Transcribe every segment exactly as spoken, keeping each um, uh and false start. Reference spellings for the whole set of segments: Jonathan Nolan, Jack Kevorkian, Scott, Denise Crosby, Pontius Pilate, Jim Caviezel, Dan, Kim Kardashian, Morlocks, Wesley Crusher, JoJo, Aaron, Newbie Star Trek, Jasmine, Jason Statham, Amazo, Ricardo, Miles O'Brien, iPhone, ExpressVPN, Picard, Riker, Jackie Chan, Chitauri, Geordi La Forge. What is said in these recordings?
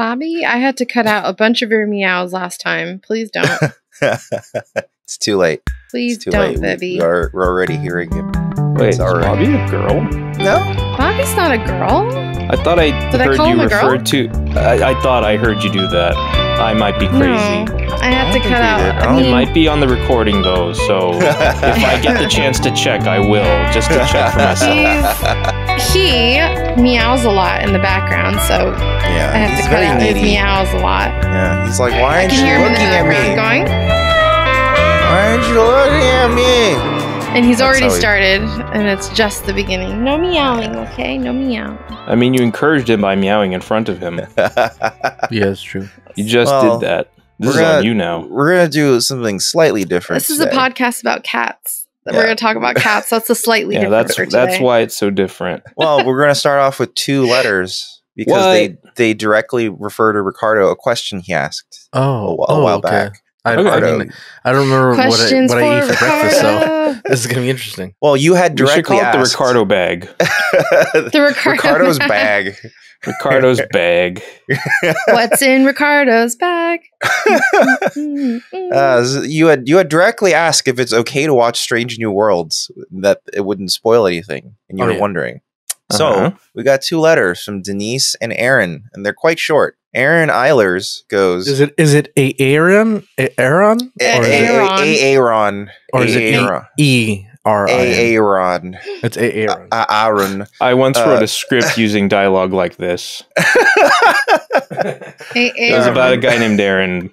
Bobby, I had to cut out a bunch of your meows last time. Please don't. It's too late. Please too don't, late. Bobby. We are, we're already hearing him. Wait, is right. Bobby a girl? No. Bobby's not a girl. I thought I Did heard I you referred to... I, I thought I heard you do that. I might be crazy. No, I have I to cut out... I mean, it might be on the recording, though, so if I get the chance to check, I will, just to check for myself. He meows a lot in the background, so yeah, I have to cut out needy. His meows a lot. Yeah, he's like, why aren't you looking at me? Going, why aren't you looking at me? And he's That's already started, and it's just the beginning. No meowing, okay? No meow. I mean, you encouraged him by meowing in front of him. Yeah, it's true. You just well, did that. This is gonna, on you now. We're going to do something slightly different This is today. A podcast about cats. Yeah. We're going to talk about cats. That's a slightly yeah, different that's, for today. That's why it's so different. Well, we're going to start off with two letters because what? they they directly refer to Ricardo, a question he asked oh, a, a oh, while okay. back. I, okay. I, mean, I don't remember Questions what I, what I eat for Ricardo. breakfast, so this is going to be interesting. Well, you had directly called it the Ricardo bag. the Ricardo Ricardo's bag. Ricardo's bag. What's in Ricardo's bag? uh, you had you had directly asked if it's okay to watch Strange New Worlds, that it wouldn't spoil anything, and you oh, were yeah. wondering. Uh-huh. So we got two letters from Denise and Aaron, and they're quite short. Aaron Eilers goes. Is it is it a Aaron a Aaron a or a Aaron or is it E R I A Aaron? It's a Aaron. Aaron. I once wrote a script using dialogue like this. It was about a guy named Aaron.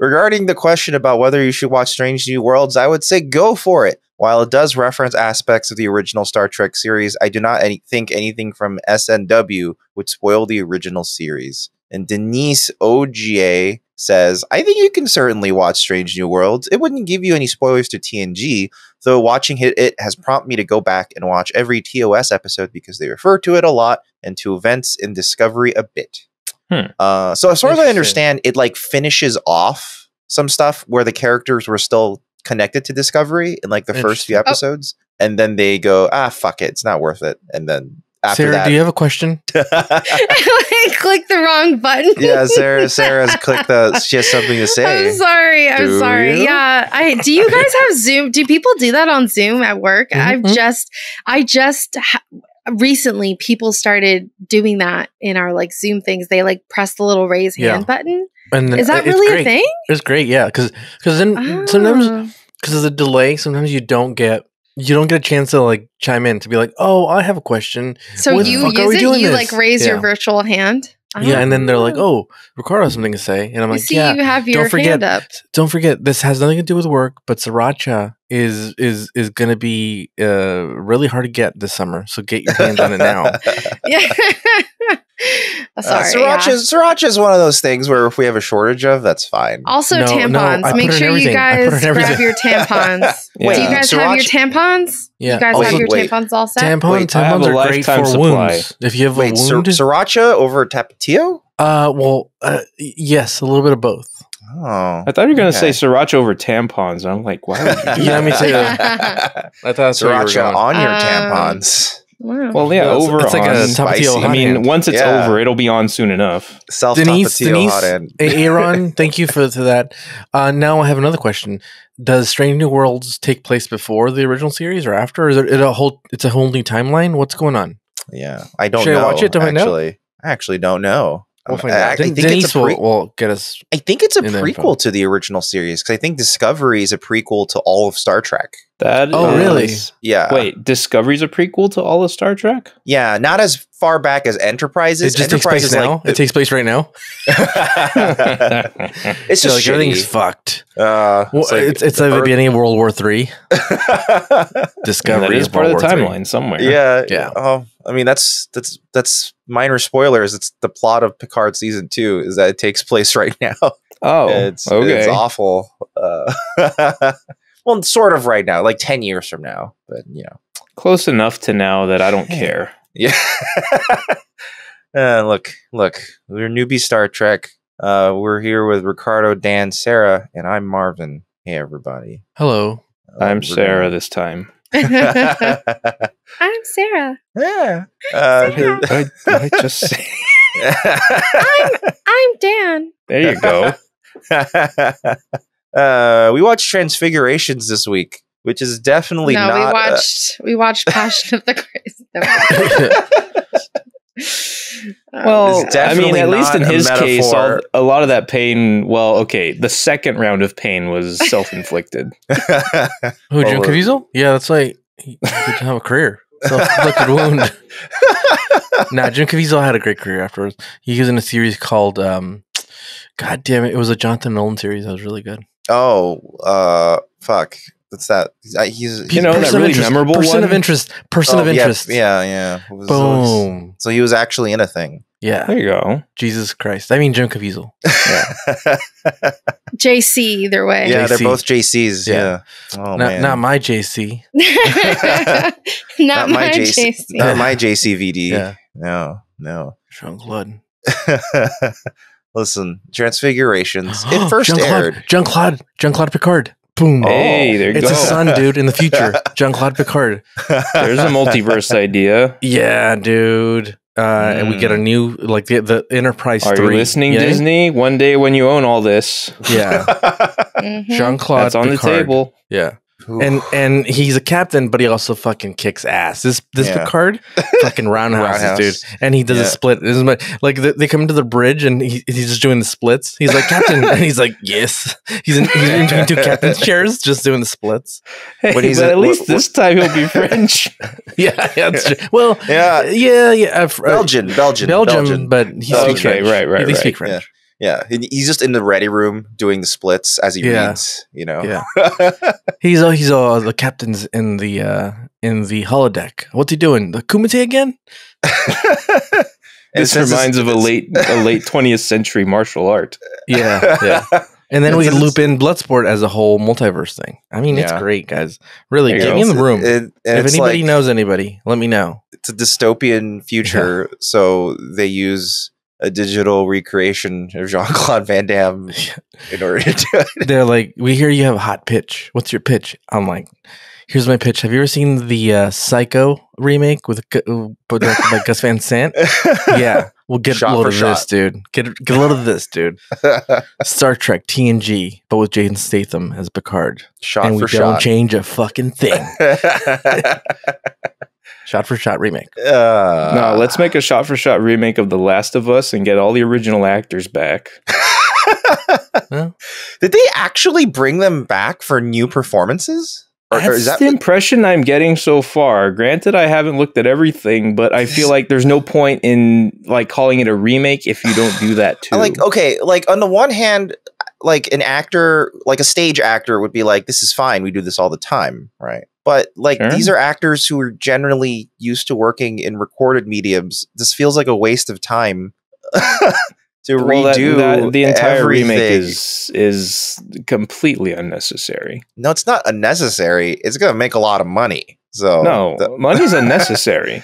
Regarding the question about whether you should watch Strange New Worlds, I would say go for it. While it does reference aspects of the original Star Trek series, I do not any- think anything from S N W would spoil the original series. And Denise O G A says, I think you can certainly watch Strange New Worlds. It wouldn't give you any spoilers to T N G, though watching it, it has prompted me to go back and watch every T O S episode because they refer to it a lot and to events in Discovery a bit. Hmm. Uh, so as far as I understand, it like finishes off some stuff where the characters were still connected to Discovery in like the first few episodes. Oh. And then they go, ah, fuck it. It's not worth it. And then after Sarah, that, do you have a question? I clicked the wrong button. Yeah, Sarah, Sarah's clicked the, she has something to say. I'm sorry. I'm do sorry. You? Yeah. I, do you guys have Zoom? Do people do that on Zoom at work? Mm-hmm. I've just, I just... Ha- recently people started doing that in our like Zoom things. They like press the little raise hand yeah. button. And is that really great. a thing? It's great. Yeah. Cause, cause then oh. sometimes because of the delay, sometimes you don't get, you don't get a chance to like chime in to be like, oh, I have a question. So what you use it, you this? like raise yeah. your virtual hand. Oh, yeah. And then they're like, oh, Ricardo has something to say. And I'm like, you see, yeah, you have your don't forget, hand up. Don't forget, this has nothing to do with work, but Sriracha is is is going to be uh, really hard to get this summer. So get your hands on it now. Yeah. Uh, Sorry, sriracha, yeah. sriracha is one of those things where if we have a shortage of, that's fine. Also no, tampons. No, Make sure you guys grab your tampons. yeah. Wait, do you guys sriracha? have your tampons? Yeah. You guys also, have your wait. tampons all set? Tampon, wait, tampons are great for supply. wounds. If you have wait, a wound. Sriracha over Tapatio? Uh, well, uh, yes, a little bit of both. Oh, I thought you were going to okay. say sriracha over tampons. I'm like, why would you do yeah, that? Me too. I thought sriracha on your um, tampons. Wow. Well, yeah, no, it's, over it's on. Like a I mean, end. once it's yeah. over, it'll be on soon enough. Self Denise, Denise, hot end. Aaron, thank you for, for that. Uh, now I have another question. Does Strange New Worlds take place before the original series or after? Or is it a whole? It's a whole new timeline. What's going on? Yeah, I don't Should know. Should I watch it? Do I know? I actually don't know. We'll find out. I, I think Denise it's a pre- will, will get us. I think it's a prequel to the original series because I think Discovery is a prequel to all of Star Trek. That oh is, really? Yeah. Wait, Discovery's a prequel to all of Star Trek? Yeah, not as far back as Enterprise is. It just Enterprise takes place now. Like, it takes place right now. It's just so, like, everything's fucked. Uh, well, it's like, it's, it's the, like the beginning of World War Three. Discovery is part World of the War timeline somewhere. Yeah, yeah. Oh, I mean that's that's that's minor spoilers. It's the plot of Picard season two is that it takes place right now. Oh, it's okay. It's awful. Uh, Well, sort of right now, like ten years from now, but you know, close enough to now that I don't care. Yeah. uh, look, look, we're Newbie Star Trek. Uh, we're here with Ricardo, Dan, Sarah, and I'm Marvin. Hey, everybody. Hello. Uh, I'm Sarah gonna... this time. I'm Sarah. Yeah. I'm uh, Sarah. I, I just. I'm, I'm Dan. There you go. uh, we watched Transfigurations this week, which is definitely no, not. We watched, uh, we watched Passion of the Christ. No, well, I mean, at least in his metaphor. case, all, a lot of that pain. Well, okay, the second round of pain was self-inflicted. Who, Jim Caviezel? Yeah, that's like he didn't have a career. Self-inflicted wound. Nah, Jim Caviezel had a great career afterwards. He was in a series called, um, God damn it, it was a Jonathan Nolan series. That was really good. Oh, uh, fuck. What's that? He's, he's you know that really memorable person one? of interest. Person oh, of interest. Yeah, yeah. yeah. Was, Boom. Was, so he was actually in a thing. Yeah. There you go. Jesus Christ. I mean Jim Caviezel. Yeah. J C either way. Yeah, J C. They're both J Cs. Yeah. yeah. Oh, not, man. not my J C. not, not my J C. J C. Not my J C V D. Yeah. No, no. Jean-Claude. Listen, Transfigurations. It first aired. Jean-Claude. Jean-Claude Picard. Boom. Hey, there you it's go. It's a son, dude, in the future. Jean-Claude Picard. There's a multiverse idea. Yeah, dude. Uh, mm. And we get a new, like the, the Enterprise Are three. Are you listening, yeah? Disney? One day when you own all this. Yeah. mm-hmm. Jean-Claude That's on Picard. the table. Yeah. Oof. And and he's a captain, but he also fucking kicks ass. This this yeah. Picard fucking roundhouses, Roundhouse. dude. And he does yeah. a split. This is my, like the, they come to the bridge, and he, he's just doing the splits. He's like captain, and he's like yes. He's in, he's in between two captain's chairs, just doing the splits. Hey, but he's but at least this time he'll be French. yeah, yeah. That's true. Well, yeah, yeah, yeah. Uh, Belgian, Belgian, Belgium, Belgian. But he oh, speaks okay, French. Right, right, he right. speaks French. Yeah. Yeah, he's just in the ready room doing the splits as he yeah. reads, you know. Yeah. he's uh, he's uh, the captain's in the uh, in the holodeck. What's he doing? The Kumite again? This reminds of a late a late twentieth century martial art. Yeah, yeah. And then we can loop in Bloodsport as a whole multiverse thing. I mean, yeah. it's great, guys. Really, get me in the room. It, it, if anybody like, knows anybody, let me know. It's a dystopian future, yeah. so they use a digital recreation of Jean-Claude Van Damme in order to do it. They're like, we hear you have a hot pitch. What's your pitch? I'm like, here's my pitch. Have you ever seen the uh, Psycho remake with uh, by Gus Van Sant? Yeah. We'll get shot a load of shot. this, dude. Get, get a load of this, dude. Star Trek, T N G, but with Jason Statham as Picard. Shot and for shot. And we don't change a fucking thing. Shot for shot remake. Uh, no, let's make a shot for shot remake of The Last of Us and get all the original actors back. Huh? Did they actually bring them back for new performances? Or, That's or is that the impression I'm getting so far. Granted, I haven't looked at everything, but I feel like there's no point in like calling it a remake if you don't do that too. Like, okay, like on the one hand, like an actor, like a stage actor would be like, this is fine. We do this all the time, right? But like sure. these are actors who are generally used to working in recorded mediums. This feels like a waste of time to well, redo that, that, the entire everything. remake is is completely unnecessary. No, it's not unnecessary. It's going to make a lot of money. So no, money's unnecessary.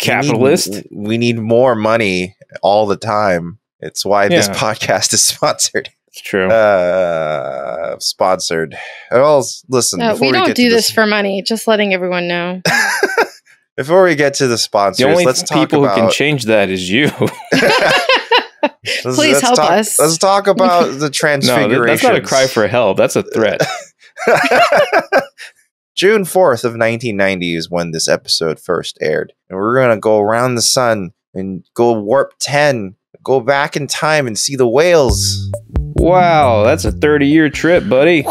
Capitalist. We need, we need more money all the time. It's why yeah. this podcast is sponsored. It's true. Uh, sponsored. Well, listen. No, we don't we do this, this for money. Just letting everyone know. Before we get to the sponsors, the only let's talk people about who can change that is you. let's, Please let's help talk, us. Let's talk about the Transfigurations. No, that's not a cry for help. That's a threat. June fourth of nineteen ninety is when this episode first aired, and we're gonna go around the sun and go warp ten, go back in time and see the whales. Wow, that's a thirty-year trip, buddy.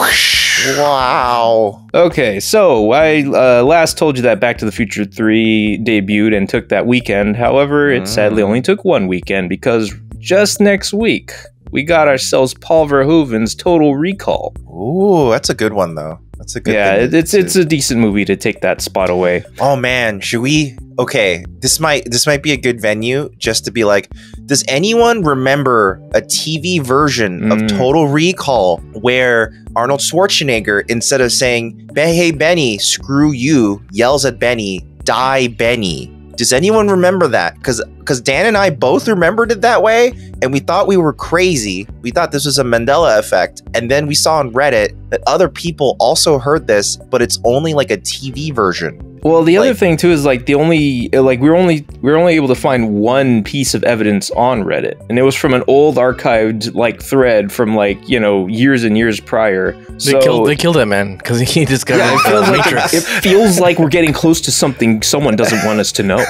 Wow. Okay, so I uh, last told you that Back to the Future three debuted and took that weekend. However, it mm. sadly only took one weekend because just next week, we got ourselves Paul Verhoeven's Total Recall. Ooh, that's a good one, though. That's a good yeah, thing to, it's, it's a decent movie to take that spot away. Oh, man, should we... Okay, this might this might be a good venue just to be like, does anyone remember a T V version mm. of Total Recall where Arnold Schwarzenegger, instead of saying, hey, Benny, screw you, yells at Benny, die, Benny? Does anyone remember that? Because because Dan and I both remembered it that way, and we thought we were crazy. We thought this was a Mandela effect, and then we saw on Reddit that other people also heard this, but it's only like a T V version. Well, the like, other thing too is like the only like we we're only we we're only able to find one piece of evidence on Reddit, and it was from an old archived like thread from like you know years and years prior. They so, killed they killed that man because he just got yeah, it, like it, it feels like we're getting close to something someone doesn't want us to know.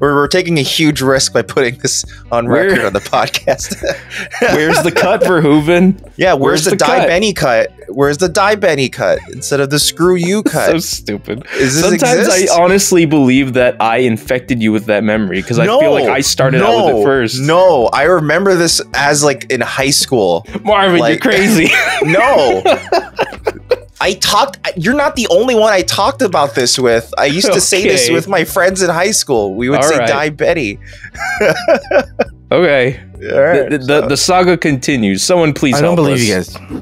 we're we're taking a huge risk by putting this on record Where, on the podcast. Where's the cut for Hooven? Yeah, where's, where's the, the Die Benny cut? Where's the Die Benny cut instead of the Screw You cut? So stupid. Is this Sometimes exist? I honestly believe that I infected you with that memory because I no, feel like I started no, out with it first. No, I remember this as like in high school. Marvin, like, you're crazy. No. I talked, you're not the only one I talked about this with. I used to okay. say this with my friends in high school. We would All say, right. Die Betty. Okay. All right, the, the, so. the saga continues. Someone please I help us. I don't believe us. you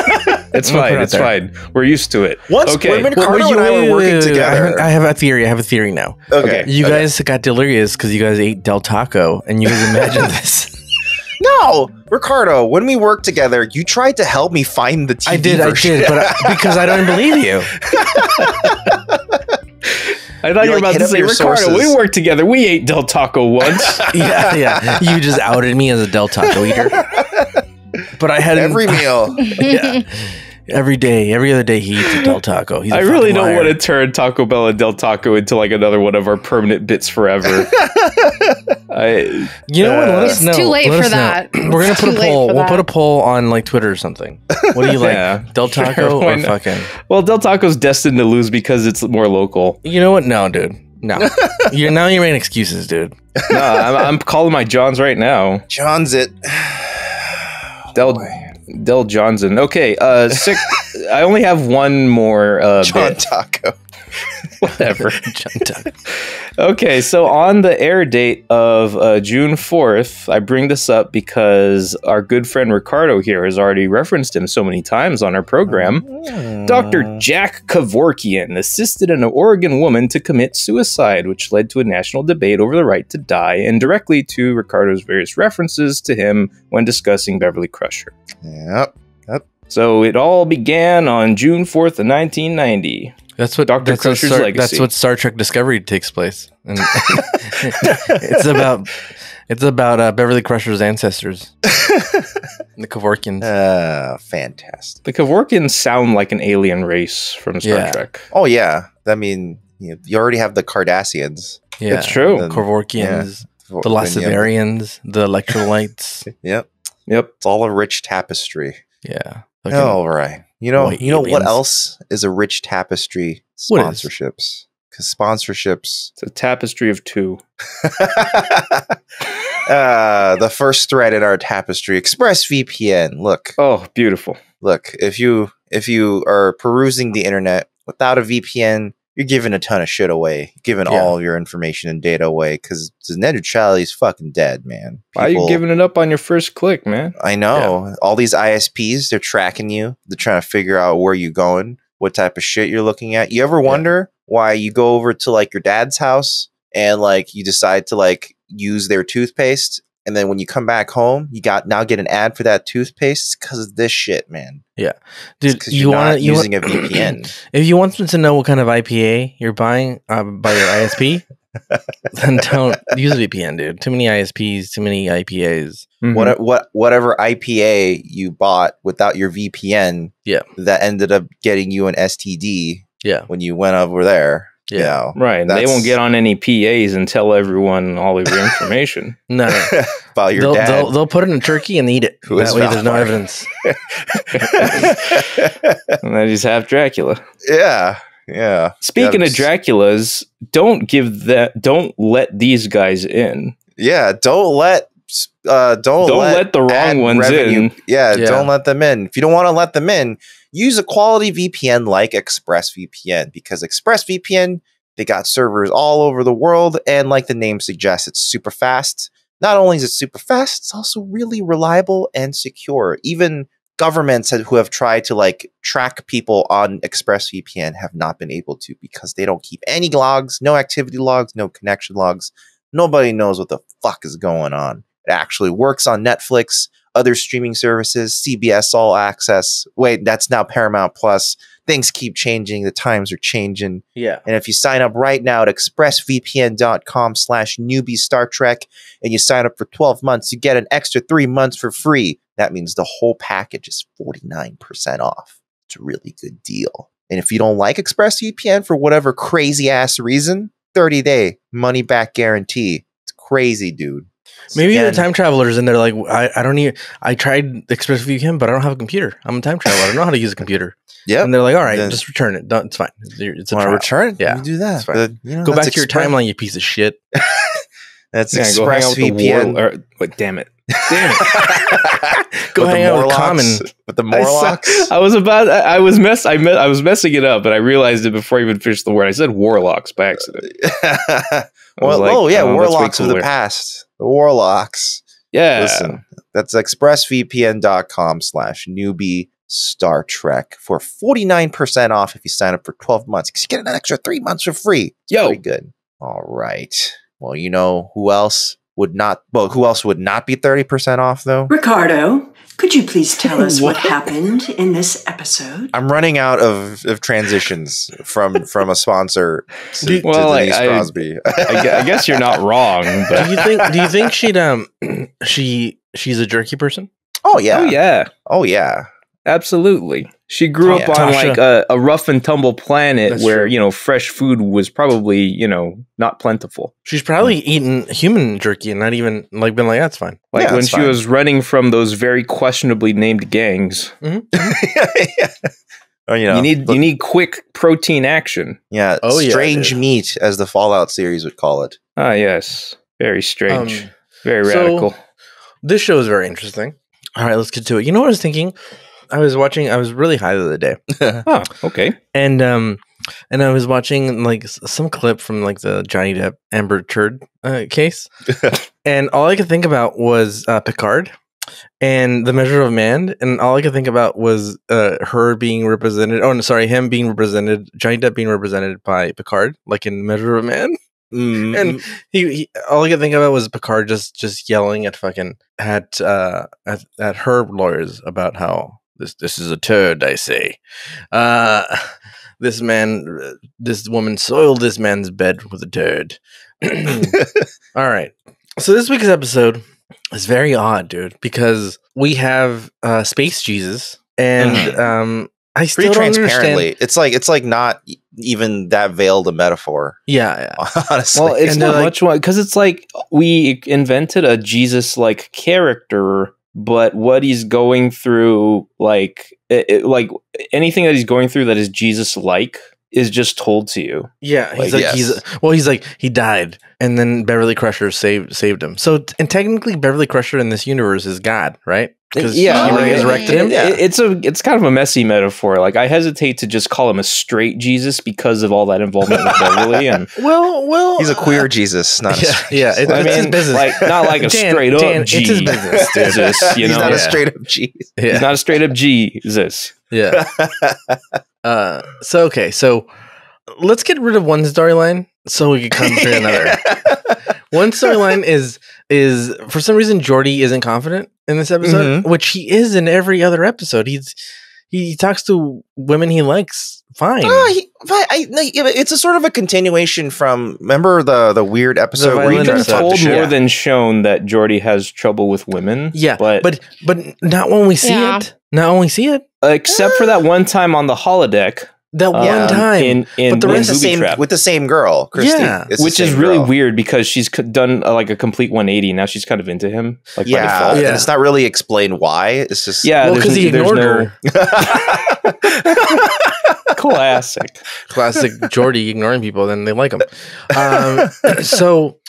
guys. It's fine. It's fine. We're used to it. Once okay. Ricardo well, and I were working together. I have a theory. I have a theory now. Okay. You okay. guys got delirious because you guys ate Del Taco and you guys imagined this. No, Ricardo, when we worked together, you tried to help me find the T V I did, version. I did, but I, because I don't believe you. I thought you were like, about to say, Ricardo, sources. we worked together. We ate Del Taco once. yeah, yeah. You just outed me as a Del Taco eater. But I had every meal. yeah. Every day, every other day, he eats a Del Taco. He's a I really don't liar. want to turn Taco Bell and Del Taco into like another one of our permanent bits forever. I, you know uh, what? Let us know. It's too late Let for that. Know. We're gonna it's put a poll. We'll put a poll on like Twitter or something. What do you like, yeah. Del Taco sure, or fucking? Well, Del Taco's destined to lose because it's more local. You know what? No, dude. No, you're now you're making excuses, dude. No, I'm, I'm calling my Johns right now. Johns it. Del. Boy. Del Johnson. Okay, uh, six, I only have one more. Uh, John bit. Taco. Whatever. John Taco. Okay, so on the air date of uh, June fourth, I bring this up because our good friend Ricardo here has already referenced him so many times on our program. Mm. Doctor Jack Kevorkian assisted an Oregon woman to commit suicide, which led to a national debate over the right to die, and directly to Ricardo's various references to him when discussing Beverly Crusher. Yep, yep. So it all began on June fourth of nineteen ninety. That's what Doctor That's Crusher's Star, legacy. That's what Star Trek Discovery takes place. And it's about it's about uh, Beverly Crusher's ancestors, the Kevorkians. Uh, fantastic. The Kevorkians sound like an alien race from Star yeah. Trek. Oh yeah, I mean you, know, you already have the Cardassians. Yeah, it's true. The Kevorkians, yeah. the Lasivarians, the Electrolytes. Yep, yep. It's all a rich tapestry. Yeah. Okay. All right. You know, White you know aliens. What else is a rich tapestry? Sponsorships. Because sponsorships. It's a tapestry of two. uh, the first thread in our tapestry, ExpressVPN. Look. Oh, beautiful. Look, if you if you are perusing the internet without a V P N, you're giving a ton of shit away. You're giving yeah. all of your information and data away because net neutrality is fucking dead, man. People, why are you giving it up on your first click, man? I know. Yeah. All these I S Ps, they're tracking you. They're trying to figure out where you're going, what type of shit you're looking at. You ever wonder yeah. why you go over to like your dad's house and like you decide to like use their toothpaste? And then when you come back home, you got now get an ad for that toothpaste because of this shit, man. Yeah, dude, you want using a V P N. If you want them to know what kind of I P A you're buying uh, by your I S P, then don't use a V P N, dude. Too many I S Ps, too many I P As. Mm-hmm. What what whatever I P A you bought without your V P N, yeah, that ended up getting you an S T D. Yeah, when you went over there. Yeah, you know, right. They won't get on any P As and tell everyone all of your information. No, about your they'll, dad. They'll, they'll put it in turkey and eat it. Who that is way, Valor. There's no evidence. And then just have Dracula. Yeah, yeah. Speaking That's... of Draculas, don't give that. Don't let these guys in. Yeah, don't let. Uh, don't don't let, let the wrong ones revenue. in. Yeah, yeah, don't let them in. If you don't want to let them in, use a quality V P N like ExpressVPN, because ExpressVPN, they got servers all over the world, and like the name suggests, it's super fast. Not only is it super fast, it's also really reliable and secure. Even governments who have tried to like track people on ExpressVPN have not been able to because they don't keep any logs, no activity logs, no connection logs. Nobody knows what the fuck is going on. It actually works on Netflix, other streaming services, C B S All Access. Wait, that's now Paramount Plus. things keep changing. The times are changing. Yeah. And if you sign up right now at expressvpn.com slash newbie Star Trek and you sign up for twelve months, you get an extra three months for free. That means the whole package is forty-nine percent off. It's a really good deal. And if you don't like ExpressVPN for whatever crazy ass reason, thirty day money back guarantee. It's crazy, dude. So maybe again, the time travelers in there like, I, I don't need, I tried ExpressVPN, but I don't have a computer. I'm a time traveler. I don't know how to use a computer. Yeah. And they're like, all right, then, just return it. Don't, it's fine. It's a trial. Return it? Yeah. You do that. The, you know, go back to your timeline, you piece of shit. That's yeah, ExpressVPN. Wait, damn it. Damn it. Go with hang the out with Common. With the Morlocks. I, I was about, I, I was mess, I, me, I was messing it up, but I realized it before I even finished the word. I said warlocks by accident. Well, like, oh yeah, oh, warlocks of the past. The warlocks. Yeah. Listen, that's expressvpn.com slash newbie Star Trek for forty-nine percent off if you sign up for twelve months. Because you get an extra three months for free. It's Yo. Pretty good. All right. Well, you know who else would not, well, who else would not be thirty percent off though? Ricardo, could you please tell us what? what happened in this episode? I'm running out of, of transitions from, from a sponsor to, do, to well, Denise I, Crosby. I, I guess you're not wrong. But. Do you think, do you think she'd, um, she, she's a jerky person? Oh yeah. Oh yeah. Oh yeah. Absolutely. She grew oh, up yeah. on Tasha. like a, a rough and tumble planet That's where, true. you know, fresh food was probably, you know, not plentiful. She's probably mm. eaten human jerky and not even like been like, that's fine. Like yeah, when she fine. was running from those very questionably named gangs. Mm-hmm. yeah. Oh, you know, you need, look, you need quick protein action. Yeah. Oh, strange yeah, meat, as the Fallout series would call it. Ah, yes. Very strange. Um, very radical. So, this show is very interesting. All right, let's get to it. You know what I was thinking? I was watching, I was really high the other day. Oh, okay. And um, and I was watching like some clip from like the Johnny Depp Amber Turd uh, case. And all I could think about was uh, Picard and The Measure of Man. And all I could think about was uh, her being represented. Oh, no, sorry, him being represented, Johnny Depp being represented by Picard, like in Measure of Man. Mm-hmm. And he, he, all I could think about was Picard just just yelling at fucking, at, uh, at, at her lawyers about how, This this is a turd, I say. Uh, this man, this woman soiled this man's bed with a turd. All right. So this week's episode is very odd, dude, because we have uh, Space Jesus, and um, I still Pretty don't transparently. Understand. It's like it's like not even that veiled a metaphor. Yeah, yeah. Honestly, well, it's and not like, much one because it's like we invented a Jesus-like character. But what he's going through, like, it, like anything that he's going through that is Jesus-like, is just told to you. Yeah, he's like, like yes. he's well, he's like he died, and then Beverly Crusher saved saved him. So, and technically, Beverly Crusher in this universe is God, right? Because yeah, he oh, resurrected it, him. It, yeah. it, it's a it's kind of a messy metaphor. Like, I hesitate to just call him a straight Jesus because of all that involvement with Beverly. And well, well, he's a queer uh, Jesus, not yeah, a straight yeah. It's, I it's mean, his business. Like not like a Dan, straight Dan, up G. It's his business. Jesus, you know? He's not yeah. a straight up G. Yeah. He's not a straight up Jesus. Yeah. uh. So okay. So let's get rid of one storyline so we can come to another. One storyline is is for some reason Geordi isn't confident in this episode, mm-hmm. which he is in every other episode. He's he, he talks to women he likes. Fine. Oh, he, I, no, it's a sort of a continuation from remember the the weird episode the where he was told more yeah. than shown that Geordi has trouble with women. Yeah, but but, but not when we see yeah. it. Not when we see it, except yeah. for that one time on the holodeck. That one um, time, in, in, but the rest the same trap. with the same girl, Christy, yeah, which is really girl. weird because she's done uh, like a complete one eighty. Now she's kind of into him, like yeah, by default. Yeah. And it's not really explained why. It's just yeah, because well, he ignored no... her. Classic, classic Geordi ignoring people, then they like him. Um, so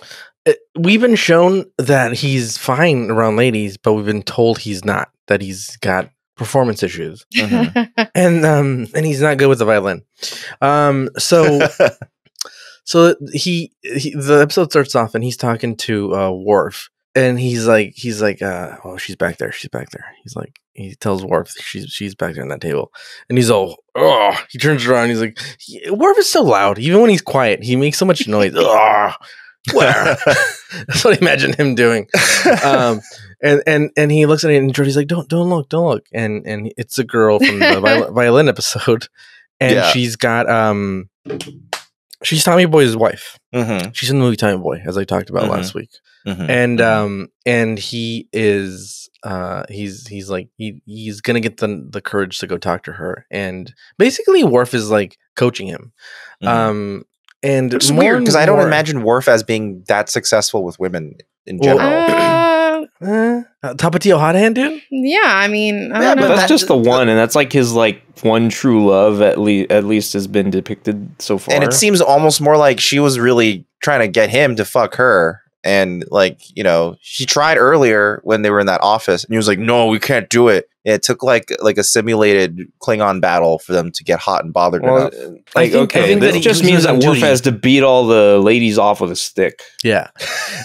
it, we've been shown that he's fine around ladies, but we've been told he's not. That he's got. Performance issues, uh-huh. and um, and he's not good with the violin. Um, so so he, he the episode starts off and he's talking to uh, Worf, and he's like he's like uh, oh she's back there she's back there he's like he tells Worf she's she's back there on that table, and he's all oh he turns around and he's like he, Worf is so loud even when he's quiet he makes so much noise. oh, where that's what I imagine him doing. Um, And and and he looks at it, and Jordy's like, "Don't don't look, don't look." And and it's a girl from the viol violin episode, and yeah. she's got um, she's Tommy Boy's wife. Mm-hmm. She's in the movie Tommy Boy, as I talked about mm-hmm. last week. Mm-hmm. And um, and he is uh, he's he's like he he's gonna get the the courage to go talk to her, and basically Worf is like coaching him. Mm-hmm. Um, and it's weird because I don't imagine Worf as being that successful with women in general. Well, uh, Uh, Tapatio hot hand dude. Yeah, I mean, I yeah, don't know. But that's that, just the one, and that's like his like one true love. At least, at least has been depicted so far. And it seems almost more like she was really trying to get him to fuck her, and like you know, she tried earlier when they were in that office, and he was like, "No, we can't do it." And it took like like a simulated Klingon battle for them to get hot and bothered well, enough. Like, think, okay, this that just means that Worf has to beat all the ladies off with a stick. Yeah.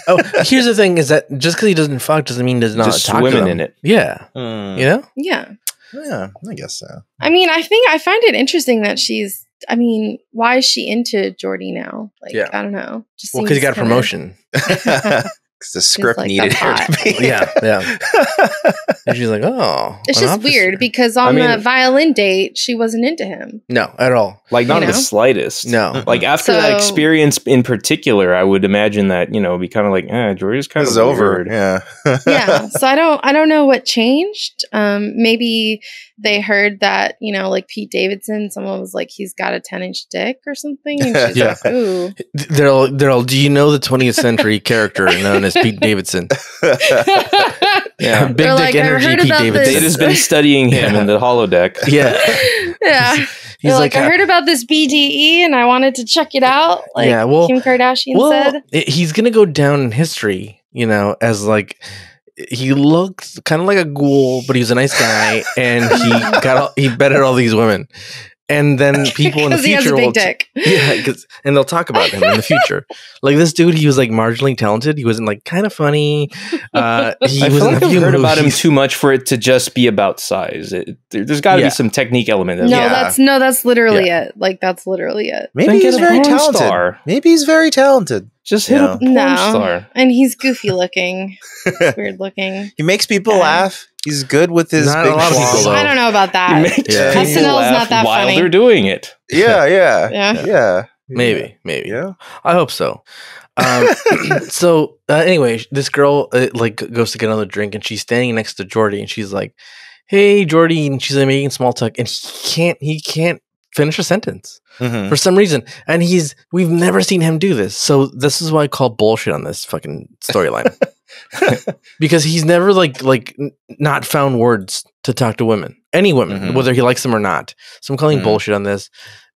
Oh, here's the thing: is that just because he doesn't fuck doesn't mean does not just talk women to them. in it. Yeah. Mm. You know. Yeah. Yeah, I guess so. I mean, I think I find it interesting that she's. I mean, why is she into Geordi now? Like, yeah. I don't know. Just well, because he got a promotion. Because the script like, needed her to be. Yeah, yeah. And she's like, oh. It's just officer. weird because on I mean, the violin date, she wasn't into him. No, at all. Like, not you know? the slightest. No. Like, after so, that experience in particular, I would imagine that, you know, be kind of like, eh, Geordi's kind of over. Yeah. Yeah. So I don't, I don't know what changed. Um, maybe they heard that, you know, like Pete Davidson, someone was like, he's got a ten inch dick or something. And she's yeah. like, ooh. They're all, they're all, do you know the twentieth century character? No. As Pete Davidson. Yeah. Big They're dick like, energy Pete Davidson. This. It has been studying him yeah. in the holodeck. Yeah. Yeah. He's, he's like, like, I heard about this B D E and I wanted to check it out. Like yeah, well, Kim Kardashian well, said. It, he's going to go down in history, you know, as like, he looked kind of like a ghoul, but he was a nice guy. And he got, all, he bedded all these women. And then people in the future he has a big will dick. Yeah, cause, and they'll talk about him in the future. Like this dude, he was like marginally talented. He wasn't like kind of funny. Uh, he I was feel like I've heard about him too much for it to just be about size. It, there, there's got to yeah. be some technique element. No, yeah. that's no, that's literally yeah. it. Like that's literally it. Maybe then he's very talented. Star. Maybe he's very talented. Just hit yeah. a porn no. star. And he's goofy looking. He's weird looking. He makes people yeah. laugh. He's good with his not big claws. I don't know about that. Yeah. S N L's not that while funny. While they're doing it. Yeah, yeah, yeah. yeah. yeah. Maybe, maybe. Yeah. I hope so. Um, so uh, anyway, this girl uh, like goes to get another drink, and she's standing next to Geordi, and she's like, hey, Geordi. And she's like, making small talk, and he can't, he can't finish a sentence mm-hmm. for some reason. And he's, we've never seen him do this. So this is why I call bullshit on this fucking storyline. Because he's never like like not found words to talk to women, any women, mm-hmm. whether he likes them or not. So I'm calling mm-hmm. bullshit on this,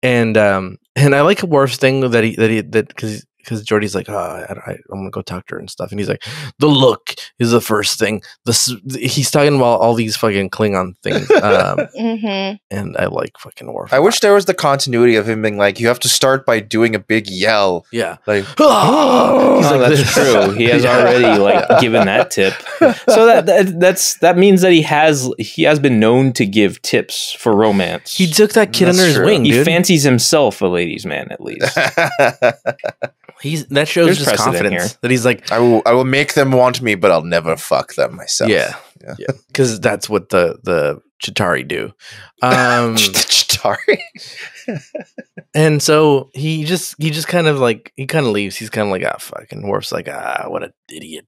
and um, and I like Worf's thing that he that he that because because Geordi's like, oh, I, I, I'm gonna go talk to her and stuff, and he's like, the look is the first thing. This he's talking about all these fucking Klingon things, um, mm-hmm. and I like fucking Worf. I wish there was the continuity of him being like, you have to start by doing a big yell. Yeah, like, oh, he's oh like, that's true. He has already like given that tip, so that, that that's that means that he has he has been known to give tips for romance. He took that kid that's under true. his wing. He dude. fancies himself a ladies' man, at least. He's that shows There's just confidence here. that he's like, I will, I will make them want me, but I'll never fuck them myself. Yeah, yeah, because yeah. that's what the the Chitauri do. Um, Chitauri. And so he just he just kind of like he kind of leaves. He's kind of like, ah, fucking Worf's like, ah, what an idiot.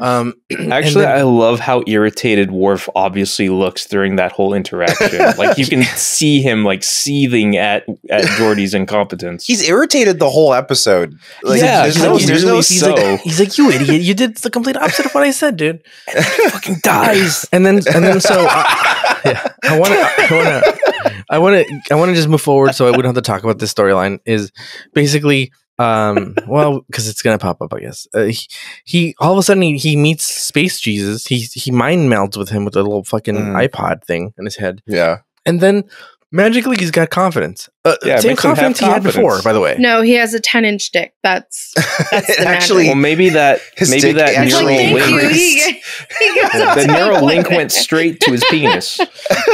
Um, Actually, then, I love how irritated Worf obviously looks during that whole interaction. Like you can see him like seething at at Geordi's incompetence. He's irritated the whole episode. Like, yeah, there's no, there's no he's, so. like, he's like, you idiot! You did the complete opposite of what I said, dude. And then he fucking dies. And then and then so uh, yeah, I want to I want to I want to just move forward so I wouldn't have to talk about this storyline. Is basically. Um, well, because it's gonna pop up, I guess. Uh, he, he all of a sudden he, he meets Space Jesus. He he mind melds with him with a little fucking mm. iPod thing in his head. Yeah, and then magically he's got confidence. Uh, yeah, same confidence, confidence he had before, by the way. No, he has a ten inch dick. That's, that's the actually. Magic. Well, maybe that maybe that neural link. He, he the neural link went straight to his penis.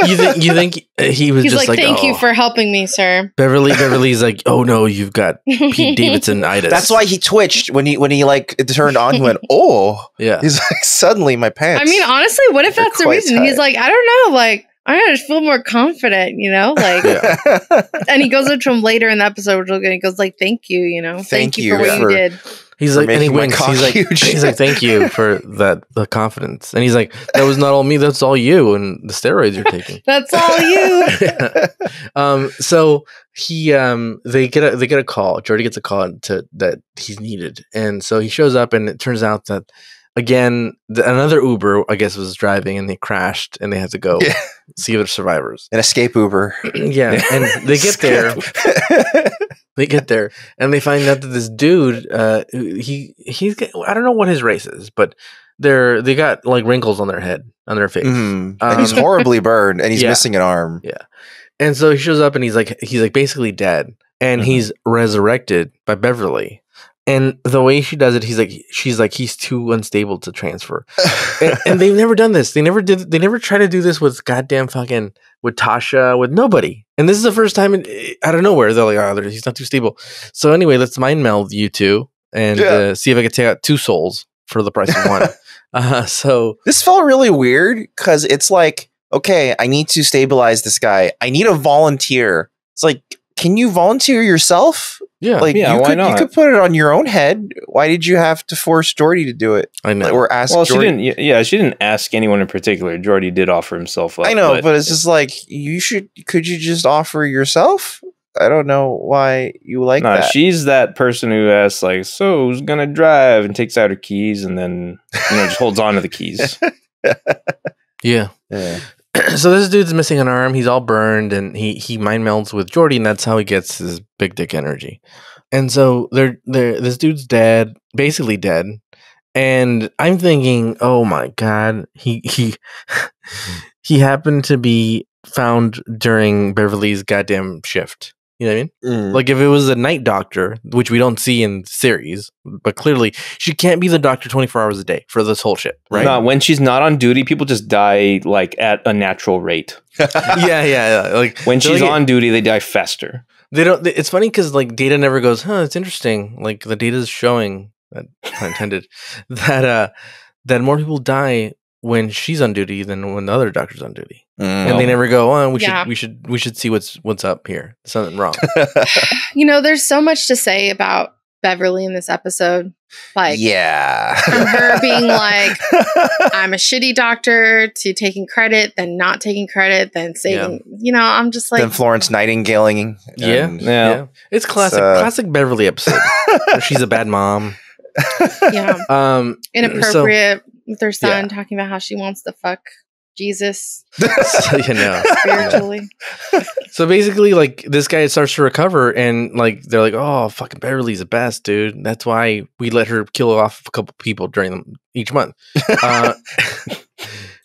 you think you think he was He's just like, like thank oh. you for helping me, sir. Beverly Beverly's like, oh no, you've got Pete Davidson itis. That's why he twitched when he when he like it turned on. He went, oh yeah. He's like, suddenly my pants. I mean, honestly, what if that's the reason? Tight. He's like, I don't know, like. I just feel more confident, you know, like, yeah. And he goes up to him later in the episode, which we'll get, he goes like, thank you, you know, thank, thank you for what for, you did. He's like, and he winks. He's like, he's like, thank you for that, the confidence. And he's like, that was not all me. That's all you. And the steroids you're taking. That's all you. Yeah. Um, so he, um, they get a, they get a call. Geordi gets a call to that he's needed. And so he shows up and it turns out that, Again, the, another Uber, I guess, was driving and they crashed and they had to go yeah. see other survivors. An escape Uber. Yeah. And they get there. They get there and they find out that this dude, uh, he, he's, I don't know what his race is, but they're, they got like wrinkles on their head, on their face. Mm-hmm. um, and he's horribly burned and he's yeah. missing an arm. Yeah. And so he shows up and he's like, he's like basically dead and mm-hmm. he's resurrected by Beverly. And the way she does it, he's like, she's like, he's too unstable to transfer. and, and they've never done this. They never did. They never try to do this with goddamn fucking, with Tasha, with nobody. And this is the first time in, out of nowhere, they're like, oh, he's not too stable. So anyway, let's mind meld you two and yeah. uh, see if I can take out two souls for the price of one. uh, so this felt really weird because it's like, okay, I need to stabilize this guy. I need a volunteer. It's like, can you volunteer yourself? Yeah, like yeah, you why could, not? You could put it on your own head. Why did you have to force Geordi to do it? I know, like, or ask. Well, Geordi. she didn't. Yeah, she didn't ask anyone in particular. Geordi did offer himself up. I know, but, but it's just like you should. Could you just offer yourself? I don't know why you like nah, that. She's that person who asks, like, "So who's gonna drive?" and takes out her keys and then you know just holds on to the keys. yeah. Yeah. So this dude's missing an arm. He's all burned, and he he mind melds with Geordi, and that's how he gets his big dick energy. And so they're they're this dude's dead, basically dead. And I'm thinking, oh my god, he he he happened to be found during Beverly's goddamn shift. You know what I mean? Mm. Like if it was a night doctor, which we don't see in series, but clearly she can't be the doctor twenty-four hours a day for this whole shit, right? No, when she's not on duty, people just die like at a natural rate. yeah, yeah, yeah. Like when she's like, on duty, they die faster. They don't. They, it's funny because like Data never goes, huh? It's interesting. Like the data is showing, that pun intended, that uh, that more people die when she's on duty than when the other doctor's on duty. Mm. And they never go on. Oh, we yeah. should, we should, we should see what's, what's up here. Something wrong. You know, there's so much to say about Beverly in this episode. Like, yeah, from her being like, I'm a shitty doctor to taking credit, then not taking credit, then saying, yeah. you know, I'm just like, then Florence Nightingale-ing. Yeah, yeah. yeah. It's classic, so. classic Beverly episode. She's a bad mom. Yeah. Um, Inappropriate so, with her son yeah. talking about how she wants to fuck Jesus. So, you know, spiritually. So basically, like this guy starts to recover, and like they're like, "Oh, fucking Beverly's the best, dude. That's why we let her kill off a couple people during them each month." Uh,